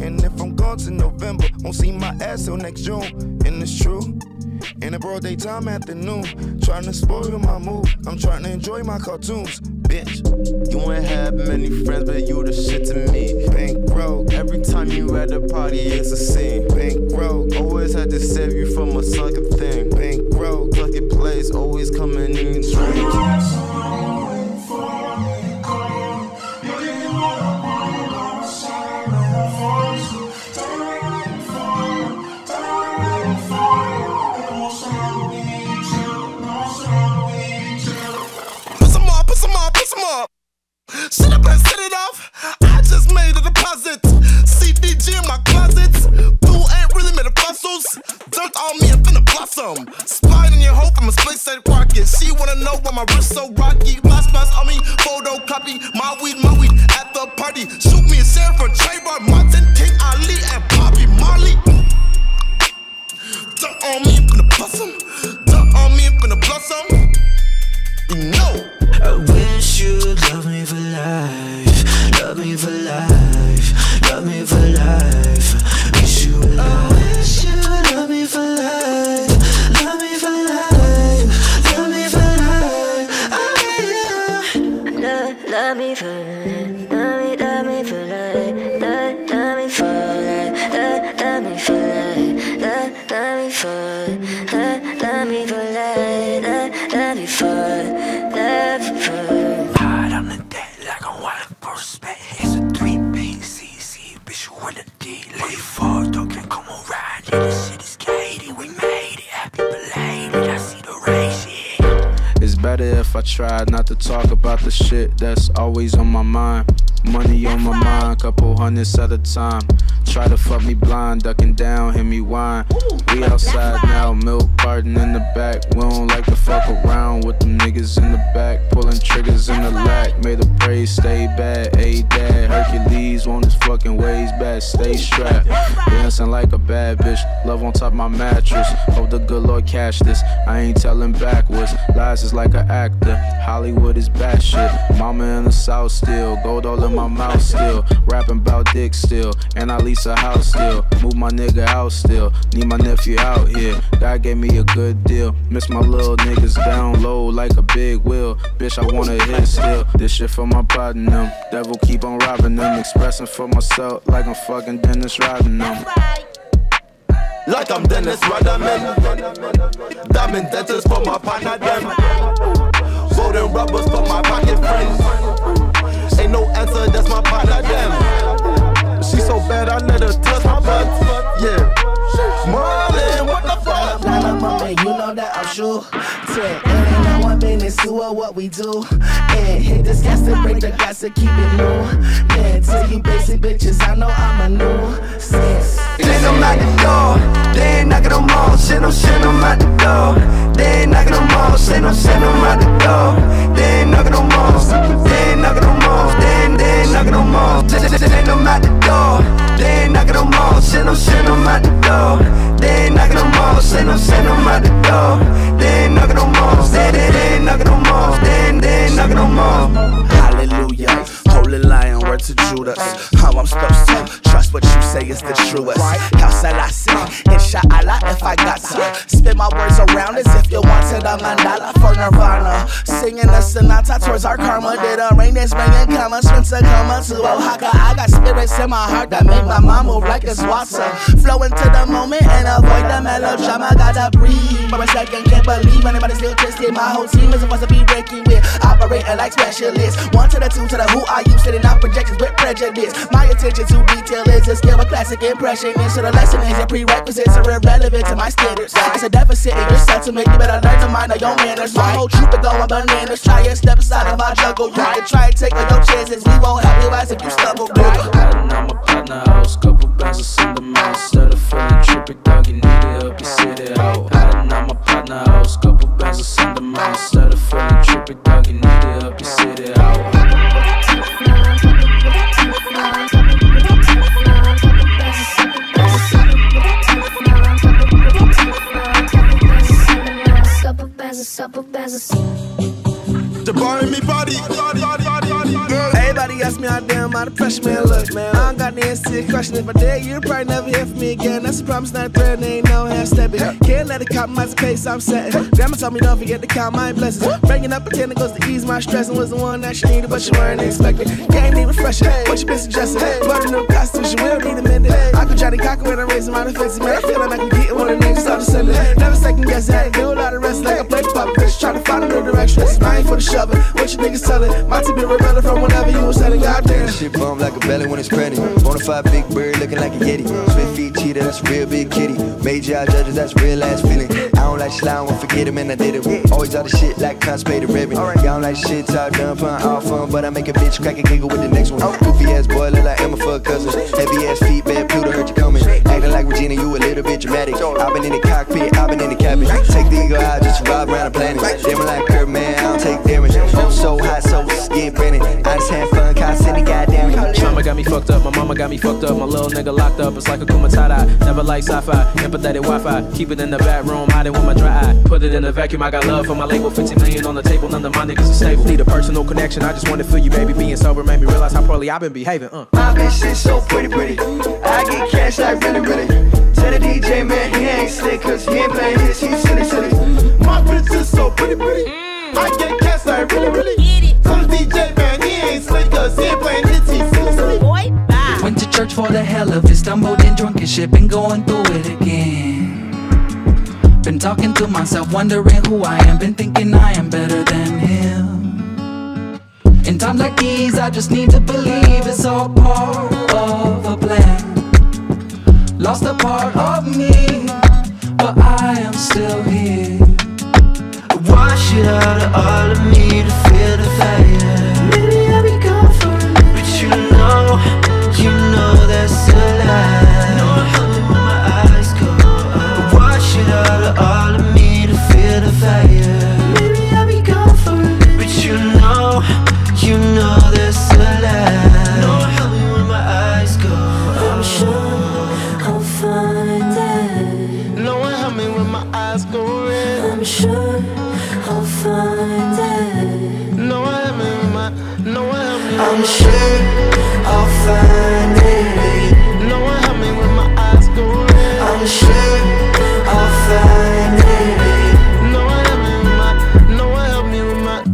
And if I'm gone to November, won't see my ass till next June. And it's true, in the broad daytime afternoon, trying to spoil my mood. I'm trying to enjoy my cartoons, bitch. You ain't had many friends, but you the shit to me. Bankroll, every time you at the party, it's a scene. Bankroll, always had to save you from a sucking thing. Bankroll, lucky place, always coming in dreams. Spying in your hope, I'm a space side rocket. She wanna know why my wrist so rocky. My spots on me, photocopy. My weed, my weed at the party. Shoot me a sheriff for Trayvon Martin, King Ali, and Bobby Marley. Dump on me, finna blossom. Dump on me, finna blossom. You know. I wish you would love me for life. Love me for life. Love me for life. Wish you would love. I wish you would love me for life. Love me for life, love me, love me for life, love, love me for life, love, love me for life, love, love me for life, love, love me for life, love, love me for life, love me for life. Hard on the dead like I'm wild for space. It's a three P C C, bitch, you wanna deal. Put it for dog and come around, yeah, this shit is Katie, we made it, happy belated, I see the race, yeah. It's better if I try not to talk about the shit that's always on my mind. Money on my mind, couple hundreds at a time. Try to fuck me blind, ducking down, hit me whine. We outside now, milk carton in the back. We don't like to fuck around with them niggas in the back. Pulling triggers in the lack, made the praise stay bad. Ayy dad, Hercules on his fucking ways back, stay strapped. Dancing like a bad bitch, love on top my mattress. Hope the good Lord catch this, I ain't telling backwards. Lies is like an actor, Hollywood is bad shit. Mama in the south still, gold all in my mouth still. Rapping about dick still, and I lease a house still. Move my nigga out still, need my nephew out here. God gave me a good deal, miss my little niggas down low like a big wheel. Bitch, I wanna hit still, this shit for my pot and them. Devil keep on robbing them, expressing for myself like I'm fucking Dennis Rodman them. Like I'm Dennis Rodman. Diamond dentist for my partner them. Golden rubbers for my pocket friends. Ain't no answer, that's my partner them. She so bad I let her touch my butt. Yeah. Marlin, what the fuck? La la mommy, you know that I'm sure. Ten, every now and then it's who or what we do. And hit this gas to break the glass to keep it new. Man, tell you basic bitches, I know I'm a new sis. Then I'm at the door, then knocking them all, send them, send them out the door. Then knocking them all, send them, send them out the door. Then knocking them all, then knocking them all, then, then knocking them all. Send them out the door, then knocking them all, send them, send them out the door. Then knocking them all, send them, send them out the door. Then knocking them all, then, then knocking them all, then, then knocking them all. Hallelujah, holy lion, word to Judas. How I'm supposed to trust what you say is the truest. How shall I say, inshallah, if I got to spin my words around as if you wanted a mandala for nirvana. Singing a sonata towards our karma. Did a rain that's bringing commas from Tacoma to Oaxaca. I got spirits in my heart that make my mom move like it's water. Flow into the moment and avoid the melodrama. Gotta breathe for a second, can't believe anybody's still twisted. My whole team is supposed to be breaking with, operating like specialists. One to the two to the who are you, sitting out projections with prejudice. My attention to detail is a skill, a classic impressionist. So the lesson is your prerequisites are irrelevant to my standards. It's a deficit in your sentiment, you better learn to mind your manners. My whole troop is going bananas, try and step aside of my jungle. You can try and take all your chances, we won't help you as if you stumble. Riding on my partner house, couple bands of cinder mouse. Started feeling trippy, dog, you need it up, you sit it out. Riding on my partner house, couple bands of cinder mouse. Started feeling trippy, dog, you need it up, you sit it out. The bar in me body. Everybody ask me how damn out of pressure, man. Look, man, I don't got the answer to question. If I did, you'd probably never hear from me again. That's a promise, not a threat, and ain't no half stepping. Can't let it compromise the pace I'm setting. Grandma told me don't forget to count my blessings. Bringing up a ten goes to ease my stress, and was the one that she needed, but she weren't expecting. Can't even freshen what you been suggesting. But a new costume, she will need a minute. I could try to cock when I'm raising my defenses, man. I feel like I can get one of the niggas, start descending. Never second guess, had to do a lot of rest. Like I played the pop, bitch, try to find a new direction. I ain't for the shoving. What you niggas telling? My to be rebelling from whenever you was selling. Goddamn. Shit bomb like a belly when it's cranny. Bonafide big bird looking like a yeti. Spit feet cheetah, that's real big kitty. Major eye judges, that's real ass feeling. I don't like slime, won't forget him, and I did it. Always out the shit like conspated ribbon. Y'all don't like shit, talk dumb, fun, all fun. But I make a bitch crack and giggle with the next one. Goofy ass boy, look like Emma for a cousin. Heavy ass feet, bad Pluto, heard you coming. Acting like Regina, you a little bit dramatic. I've been in the cockpit, I've been in the cabin. Take the eagle eye, just ride around the planet. Damn like Kurt, man, I don't take damage. I'm so hot, so skin branded. I just had fun, constantly, goddamn. Mama got me fucked up, my mama got me fucked up. My little nigga locked up, it's like a Kumatada. Never like sci-fi, empathetic Wi-Fi. Keep it in the back room, hide it with my dry eye. Put it in the vacuum, I got love for my label. fifteen million on the table, none of my niggas are stable. Need a personal connection, I just wanna feel you, baby. Being sober made me realize how poorly I've been behaving, uh. My bitch is so pretty, pretty. I get cash like really, really. Tell the D J, man, he ain't slick, cause he ain't playing his, he's silly, silly. My bitch is so pretty, pretty. I get cash like really, really. Tell the D J, man, he ain't slick, cause he ain't playing his, he's silly, silly. Boy, bye. Went to church for the hell of it. Stumbled and drunk and shit, been going through it again. Been talking to myself, wondering who I am. Been thinking I am better than him. In times like these, I just need to believe it's all part of a plan. Lost a part of me, but I am still here. Wash it out of all of me to feel the fire. Maybe I'll be gone for a minute, but you know, you know that's a lie. No, out of all of me to feel the fire. Maybe I'll be gone for a minute, but you know, you know that's a lie. No, help me when my eyes go. I'm sure I'll find it. No one help me when my eyes go red. I'm sure I'll find it. No one help me when my, no one help me. I'm sure I'll find it. No one help me when my eyes go red. I'm sure. No one help me with my, no one help me with my.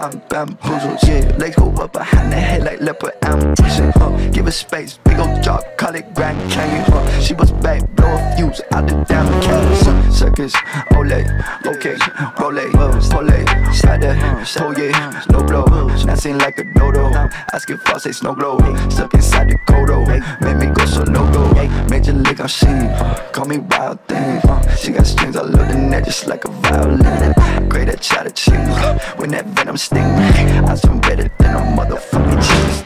I'm bamboozled, yeah. Legs go up behind the head like leopard ambition, huh? Give her space, big old drop, call it Grand Canyon, huh? She was back, blow a fuse out the damn canyon, huh? Circus, Olay, okay, Rolay, Olay, Slider, oh yeah, no blow. Now seem like a dodo, asking for say snow glow. Stuck inside the Kodo, made me go so logo. Major lick, I'm seen, call me Wild Thing. She got strings all over the net just like a violin. Great at chatter cheese, when that venom sting, I swim better than a motherfucking cheese.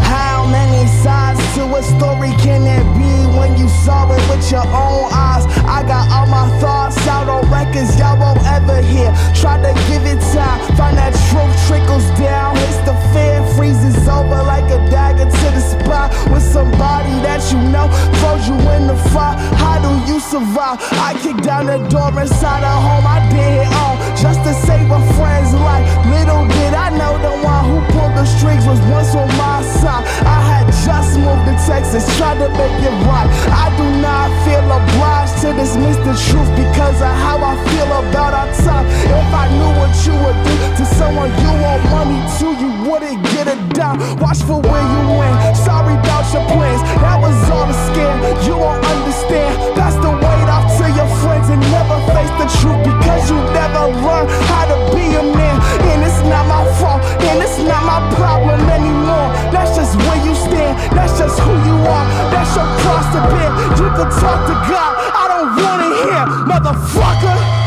How many sides to a story can it be when you saw it with your own eyes? I got all my thoughts out on records y'all won't ever hear. Try to give it time, find that truth trickles down, hits the fear, freezes over like a dagger to the spine. With somebody that you know throws you in the fire, how do you survive? I kicked down the door inside a home I did it all just to save a friend's life. Little did I know the one who pulled the strings was once on my side. I had just moved to Texas, tried to make it right. I do not feel obliged to dismiss the truth because of how I feel about our time. If I knew what you would do to someone you want money to, you wouldn't get a dime. Watch for where you went, sorry about your plans. That was all a scam, you won't understand. Pass the weight off to your friends and never face the truth because you never learned how to be a man. And it's not my fault, and it's not my problem anymore. That's just where you stand, that's just who you are, that's your cross to bear. You can talk to God, I don't wanna hear, motherfucker.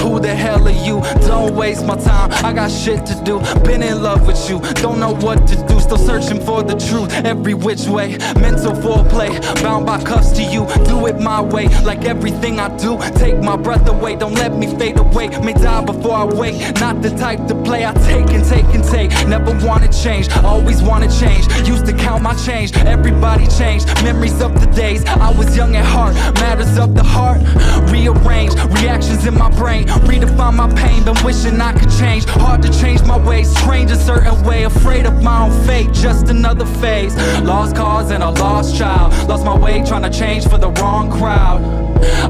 Who the hell are you? Don't waste my time, I got shit to do. Been in love with you, don't know what to do. Still searching for the truth, every which way. Mental foreplay, bound by cuffs to you. Do it my way, like everything I do. Take my breath away, don't let me fade away. May die before I wake, not the type to play. I take and take and take, never wanna change. Always wanna change, used to count my change. Everybody changed, memories of the days I was young at heart, matters of the heart. Rearrange, reactions in my brain, redefine my pain, been wishing I could change. Hard to change my ways, trained a certain way, afraid of my own fate, just another phase. Lost cause and a lost child, lost my way trying to change for the wrong crowd.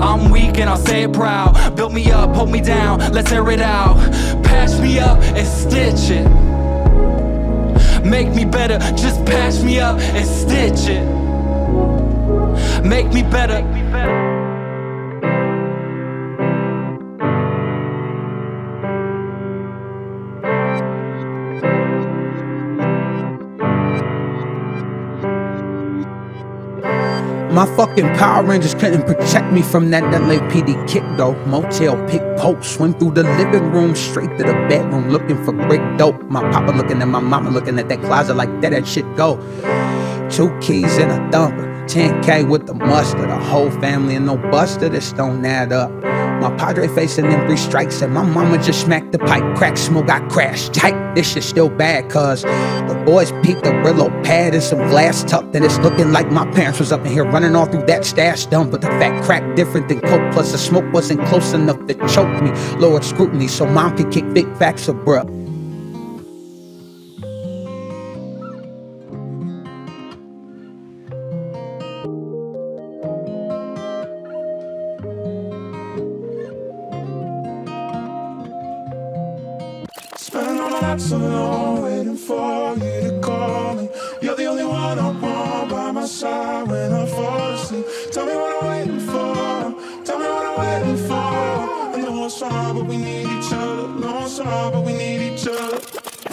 I'm weak and I'll say it proud, build me up, hold me down, let's air it out. Patch me up and stitch it, make me better, just patch me up and stitch it, make me better. My fucking Power Rangers couldn't protect me from that L A P D kick though. Motel, pickpocket, swim through the living room, straight to the bedroom, looking for great dope. My papa looking at my mama, looking at that closet like that, that shit go. Two keys and a thumper, ten K with the mustard, the whole family and no buster, this don't add up. My padre facing them three strikes and my mama just smacked the pipe, crack smoke, I crashed tight. This shit still bad cause the boys peeped the Brillo pad and some glass tucked, and it's looking like my parents was up in here running all through that stash dump. But the fat crack different than coke, plus the smoke wasn't close enough to choke me. Lowered scrutiny so mom could kick big facts abrupt. So long waiting for you to call me. You're the only one I want by my side when I fall asleep. Tell me what I'm waiting Lonesome, but we need each other. Lonesome, but we need each other.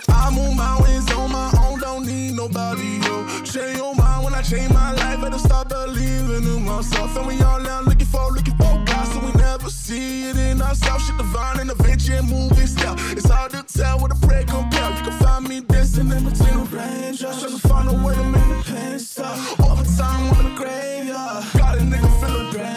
I move mountains on my own, don't need nobody, yo. Change your mind when I change my life. I just stop believing in myself. And we all out looking for, looking for God, so we never see it in ourselves. Shit divine and adventure and movie style. It's hard to tell what a prayer compare. You can find me dancing in between the rain. Just trying to find a way to make the pain stop. Over time, I'm in the graveyard. Got a nigga feeling grand.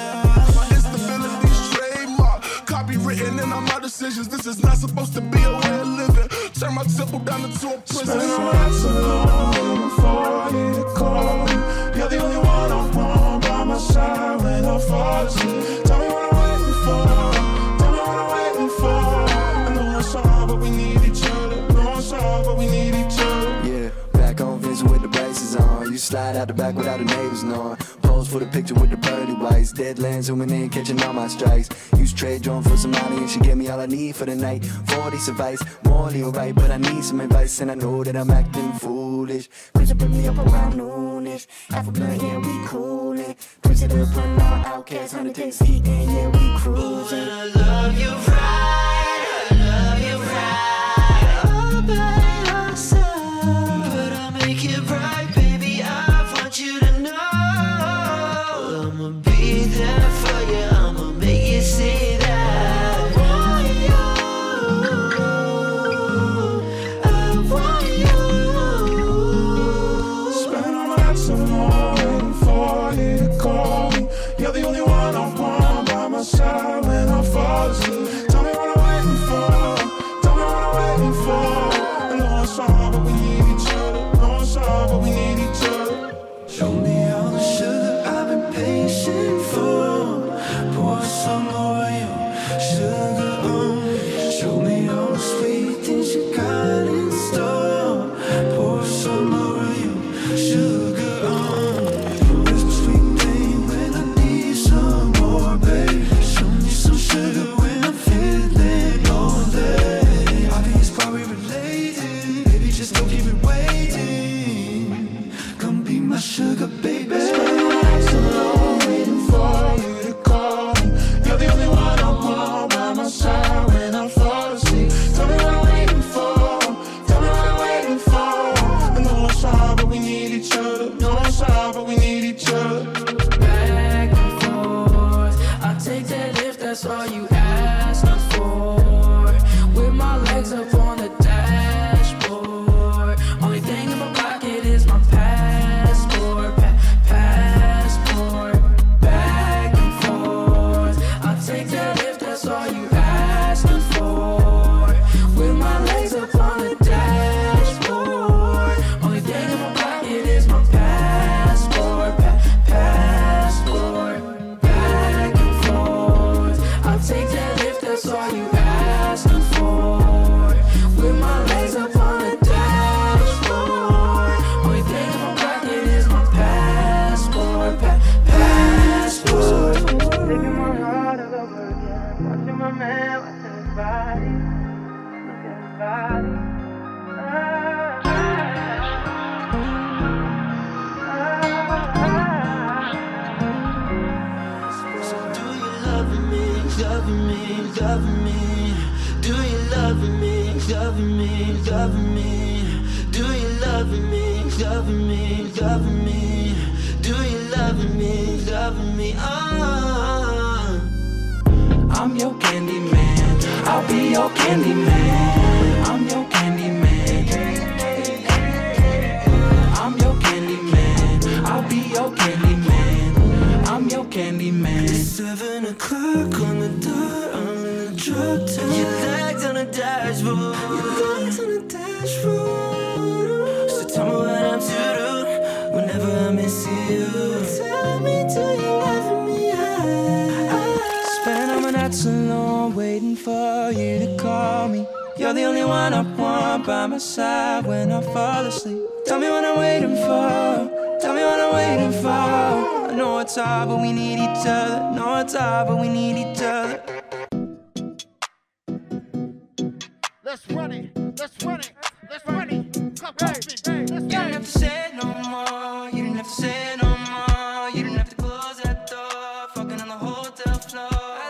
Written in all my decisions, this is not supposed to be a way of living. Turn my temple down into a prison. Spend my nights alone before I get a call. You're the only one I want by my side when I fall asleep. Tell me what I'm waiting for. Tell me what I'm waiting for. I know it's hard, but we need each other. I know it's hard, but we need each other. Yeah, back on Vincent with the braces on. You slide out the back without the neighbors knowing. For the picture with the pearly whites, deadlands zooming in, catching all my strikes. Use trade drone for some money, and she gave me all I need for the night. forty advice, morally alright, but I need some advice, and I know that I'm acting foolish. Prince put me up around noonish. Half a blunt, yeah, we coolin'. Prince it up on all outcasts, hundred days eating, yeah, we cruising. Ooh, and I love you right, I love you right. All by myself, but I'll make it right, baby. I want you to know. I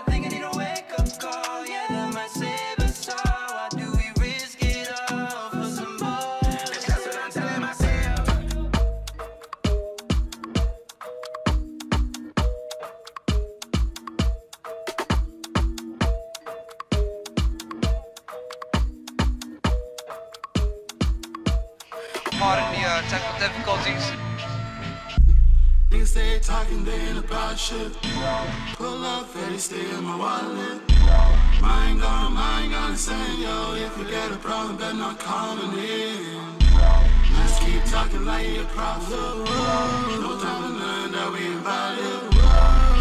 think I need a wake-up call, yeah. part in the uh, technical difficulties. Niggas stay talking, they ain't about shit. Pull up, and they stay in my wallet. Mine gone, mine gone, insane, yo. If you got a problem, better not calling in. Let's keep talking like you're a problem. No time to learn that we invited.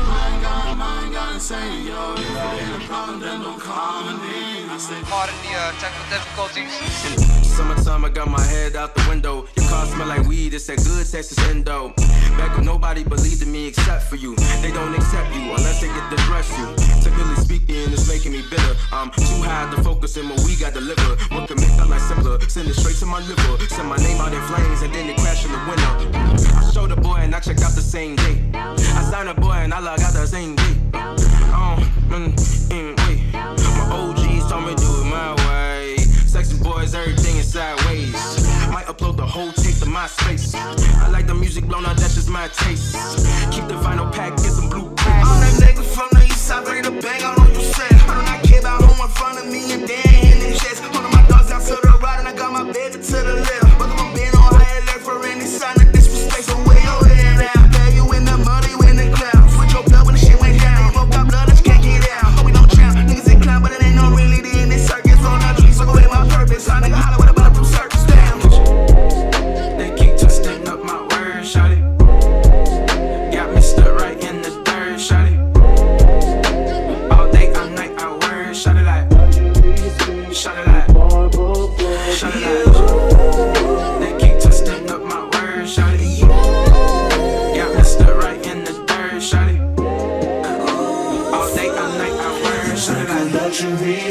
Mine gone, mine gone, insane, yo. If you got a problem, then don't call in. I stay part in the uh, technical difficulties. Summertime, I got my head out the window. Your car smell like weed, it's that good Texas endo. Back when nobody believed in me except for you. They don't accept you unless they get to dress you. Typically speaking, it's making me bitter. I'm too high to focus in what we got delivered. What can make that life simpler? Send it straight to my liver. Send my name out in flames and then it crash in the window. I showed a boy and I checked out the same day. I signed a boy and I logged out the same day. Oh, mm, mm, wait. My O Gs told me do it my way. Sexy boys, everything is sideways. Might upload the whole tape to MySpace. I like the music blown out, that's just my taste. Keep the vinyl pack, get some blue packs. I'm that nigga from the east side, ready to bang on what you said. I do not care about who in front of me and then in the chest. One of my dogs down to the right and I got my baby to the left. Both of them being on high alert for any sign of disrespect. So where your head at? Bag you in the mud, you in the clouds. With your blood when the shit went down. You gon' pop blood that you can't get out. Hope we don't drown. Niggas in clown, but it ain't no reality in this circus. Roll out trees, so go ahead, my purpose. I nigga holler with a bulletproof circus.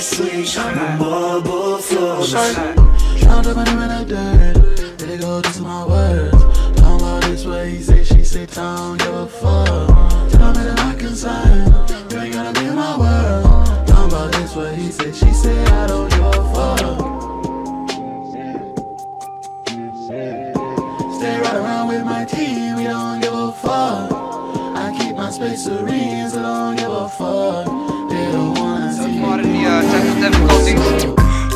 Sweet, I'm bubble flow. I'll drop my name in the dirt. Let it go, this is my words. Talking about this way, he say, she say, don't give a fuck. Tell me that I concern. You ain't gonna be in my world. Talking about this way, he say, she say, I don't give a fuck. Stay right around with my team, we don't give a fuck. I keep my space serene, so don't give a fuck.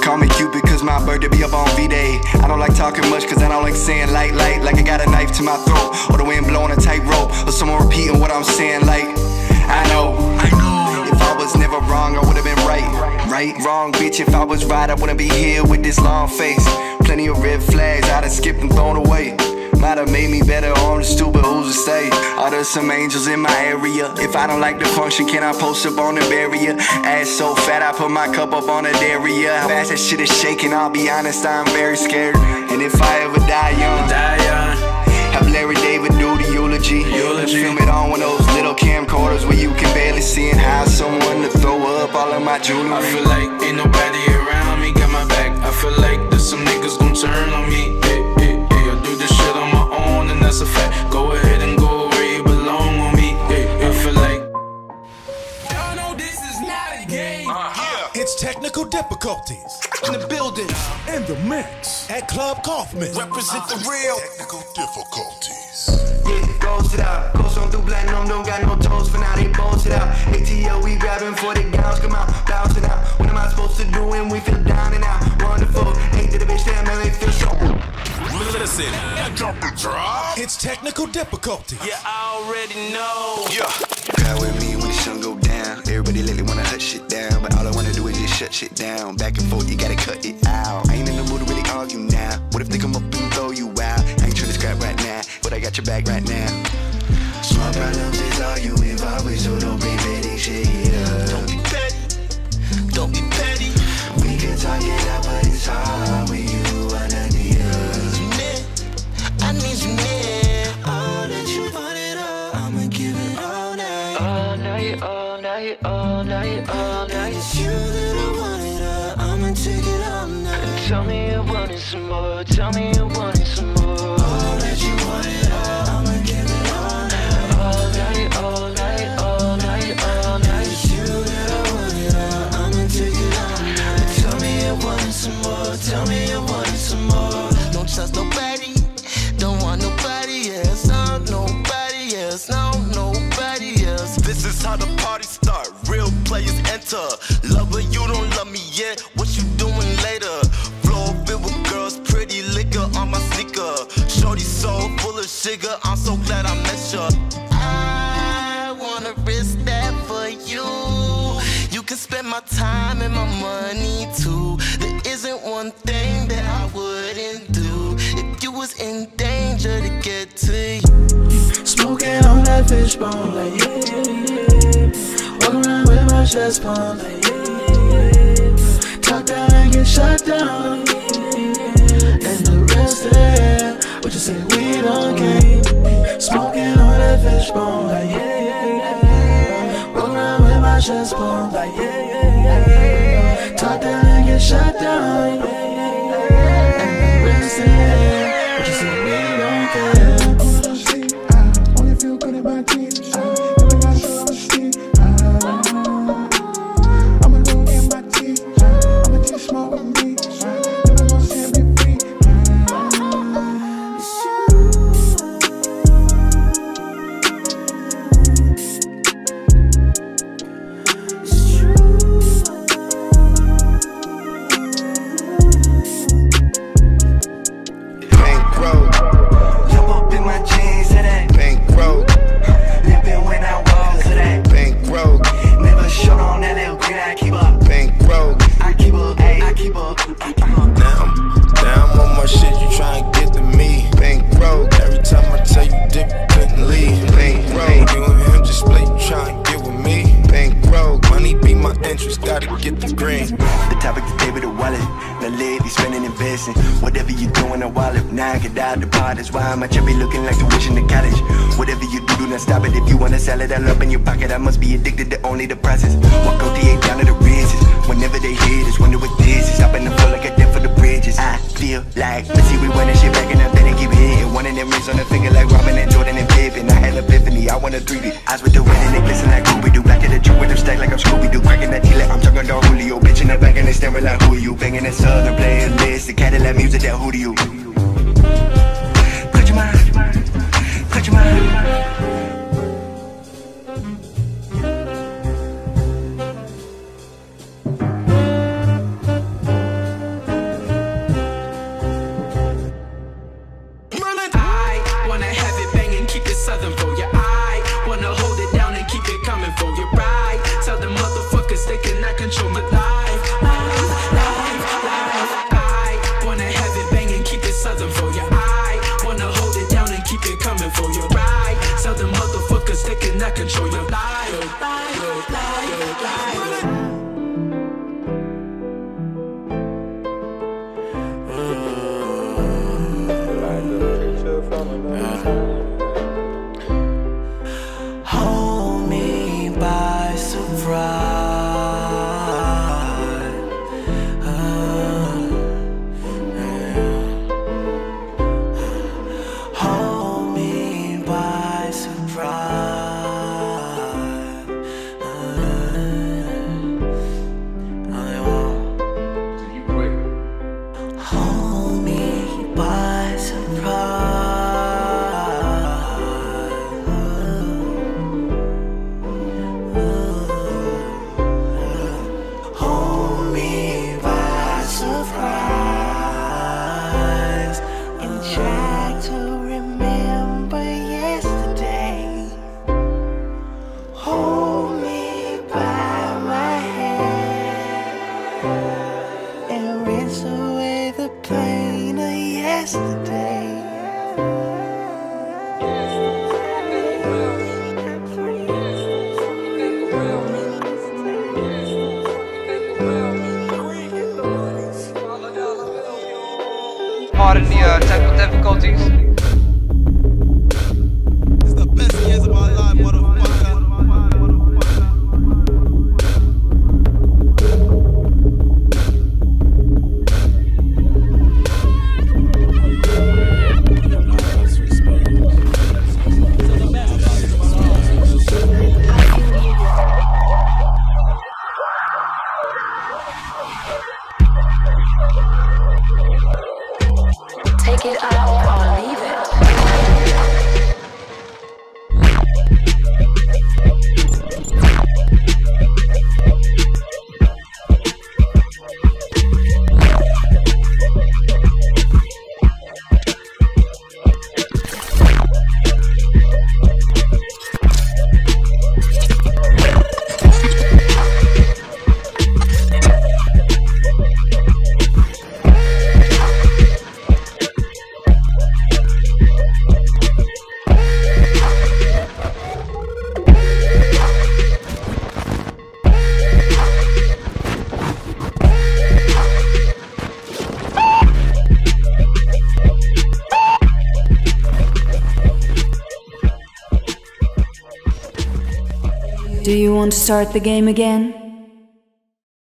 Call me Cupid cause my birthday be up on V-Day. I don't like talking much cause I don't like saying light, light. Like I got a knife to my throat, or the wind blowing a tight rope, or someone repeating what I'm saying like I know, I know. If I was never wrong, I would've been right. Right, wrong, bitch, if I was right, I wouldn't be here with this long face. Plenty of red flags, I done skipped and thrown away. Might have made me better, or I'm just stupid, who's to say? Are there some angels in my area? If I don't like the function, can I post up on the barrier? Ass so fat, I put my cup up on the dairy. How fast that shit is shaking, I'll be honest, I'm very scared. And if I ever die young, die young. Have Larry David do the eulogy. eulogy Film it on one of those little camcorders where you can barely see and hire someone to throw up all of my jewelry. I feel like ain't nobody around me got my back. I feel like there's some niggas gon' turn on me. That's a fact. Go ahead and go where you belong on me. Hey, I feel like y'all know this is not a game. Uh-huh. It's technical difficulties in the building, in the mix at Club Kaufman. Represent uh-huh. the real technical difficulties. Yeah, goes it out. Goes on through platinum. Don't got no toes for now. They bones it out. A T O, we grabbing for the gowns. Come out, bouncing out. What am I supposed to do when we feel down and out? Wonderful. Ain't to the bitch that man, they feel so. Listen, it's technical difficulty. Yeah, I already know. Yeah. Ride with me when the sun go down. Everybody lately wanna hut shit down, but all I wanna do is just shut shit down. Back and forth, you gotta cut it out. I ain't in the mood to really call you now. What if they come up and throw you out? I ain't tryna scrap right now, but I got your back right now. Small problems is all you involved with, so don't be petty shit. Yeah. Don't be petty. Don't be petty. We can talk it out, but it's hard when you wanna deal. I need you near. All that you wanted, all I'ma give it all night. All night, all night, all night, all night. It's you that I wanted, all I'ma take it all night. Tell me you wanted some more, tell me you wanted some more. All that you wanted, all I'ma give it all night. All night, all night, all night, all night. It's you that I wanted, all I'ma take it all night. Tell me you wanted some more, tell me you wanted some more. Don't trust nobody. Don't want nobody else, no, nobody else, no, nobody else. This is how the party start, real players enter. Lover, you don't love me yet, what you doing later? Floor filled with girls, pretty liquor on my sneaker. and my time and my money too. There isn't one thing that I wouldn't do if you was in danger to get to you. Smoking on that fishbone, like yeah, yeah, yeah. Walk around with my chest pumped, like yeah, yeah, yeah. Talk down and get shot down, yeah, yeah. And the rest of it, what you say we don't care. Smoking on that fishbone, like yeah, yeah, yeah. My chest pumped, like yeah, yeah, yeah, yeah. Talk down and get shot down, yeah, yeah, yeah. And the rest of it, what you say, we don't care. I'm on the street, I only feel good in my teeth. I never got shot on the street. I'm gonna go get my teeth. I'm gonna take smoke with me. Never gonna stand me free. It's you. Whatever you do in a wallet, now I can dial the pot. That's why I'm a chubby looking like tuition to college. Whatever you do, do not stop it. If you wanna sell it all up in your pocket, I must be addicted to only the process. Walk O T A down to the rinses. Whenever they hear this, wonder what this is. I've been the floor like I did for the bridges. I feel like, but see we running shit back and I better keep hitting. One of them rings on the finger like Robin and Jordan and Pippen. I had an epiphany, I want a three D. Eyes with the wind and they glisten like Ruby do. Black to the true with them stack like I'm Scooby-Doo. Cracking that T-Lap, I'm talking to Julio. Bitch in the back and they staring like who are you? Banging that Southern player list. The Cadillac music that who do you? Cut your mind, cut your mind. Technical difficulties. It's the best years of my life, motherfucker. Take it out or leave it. Do you want to start the game again?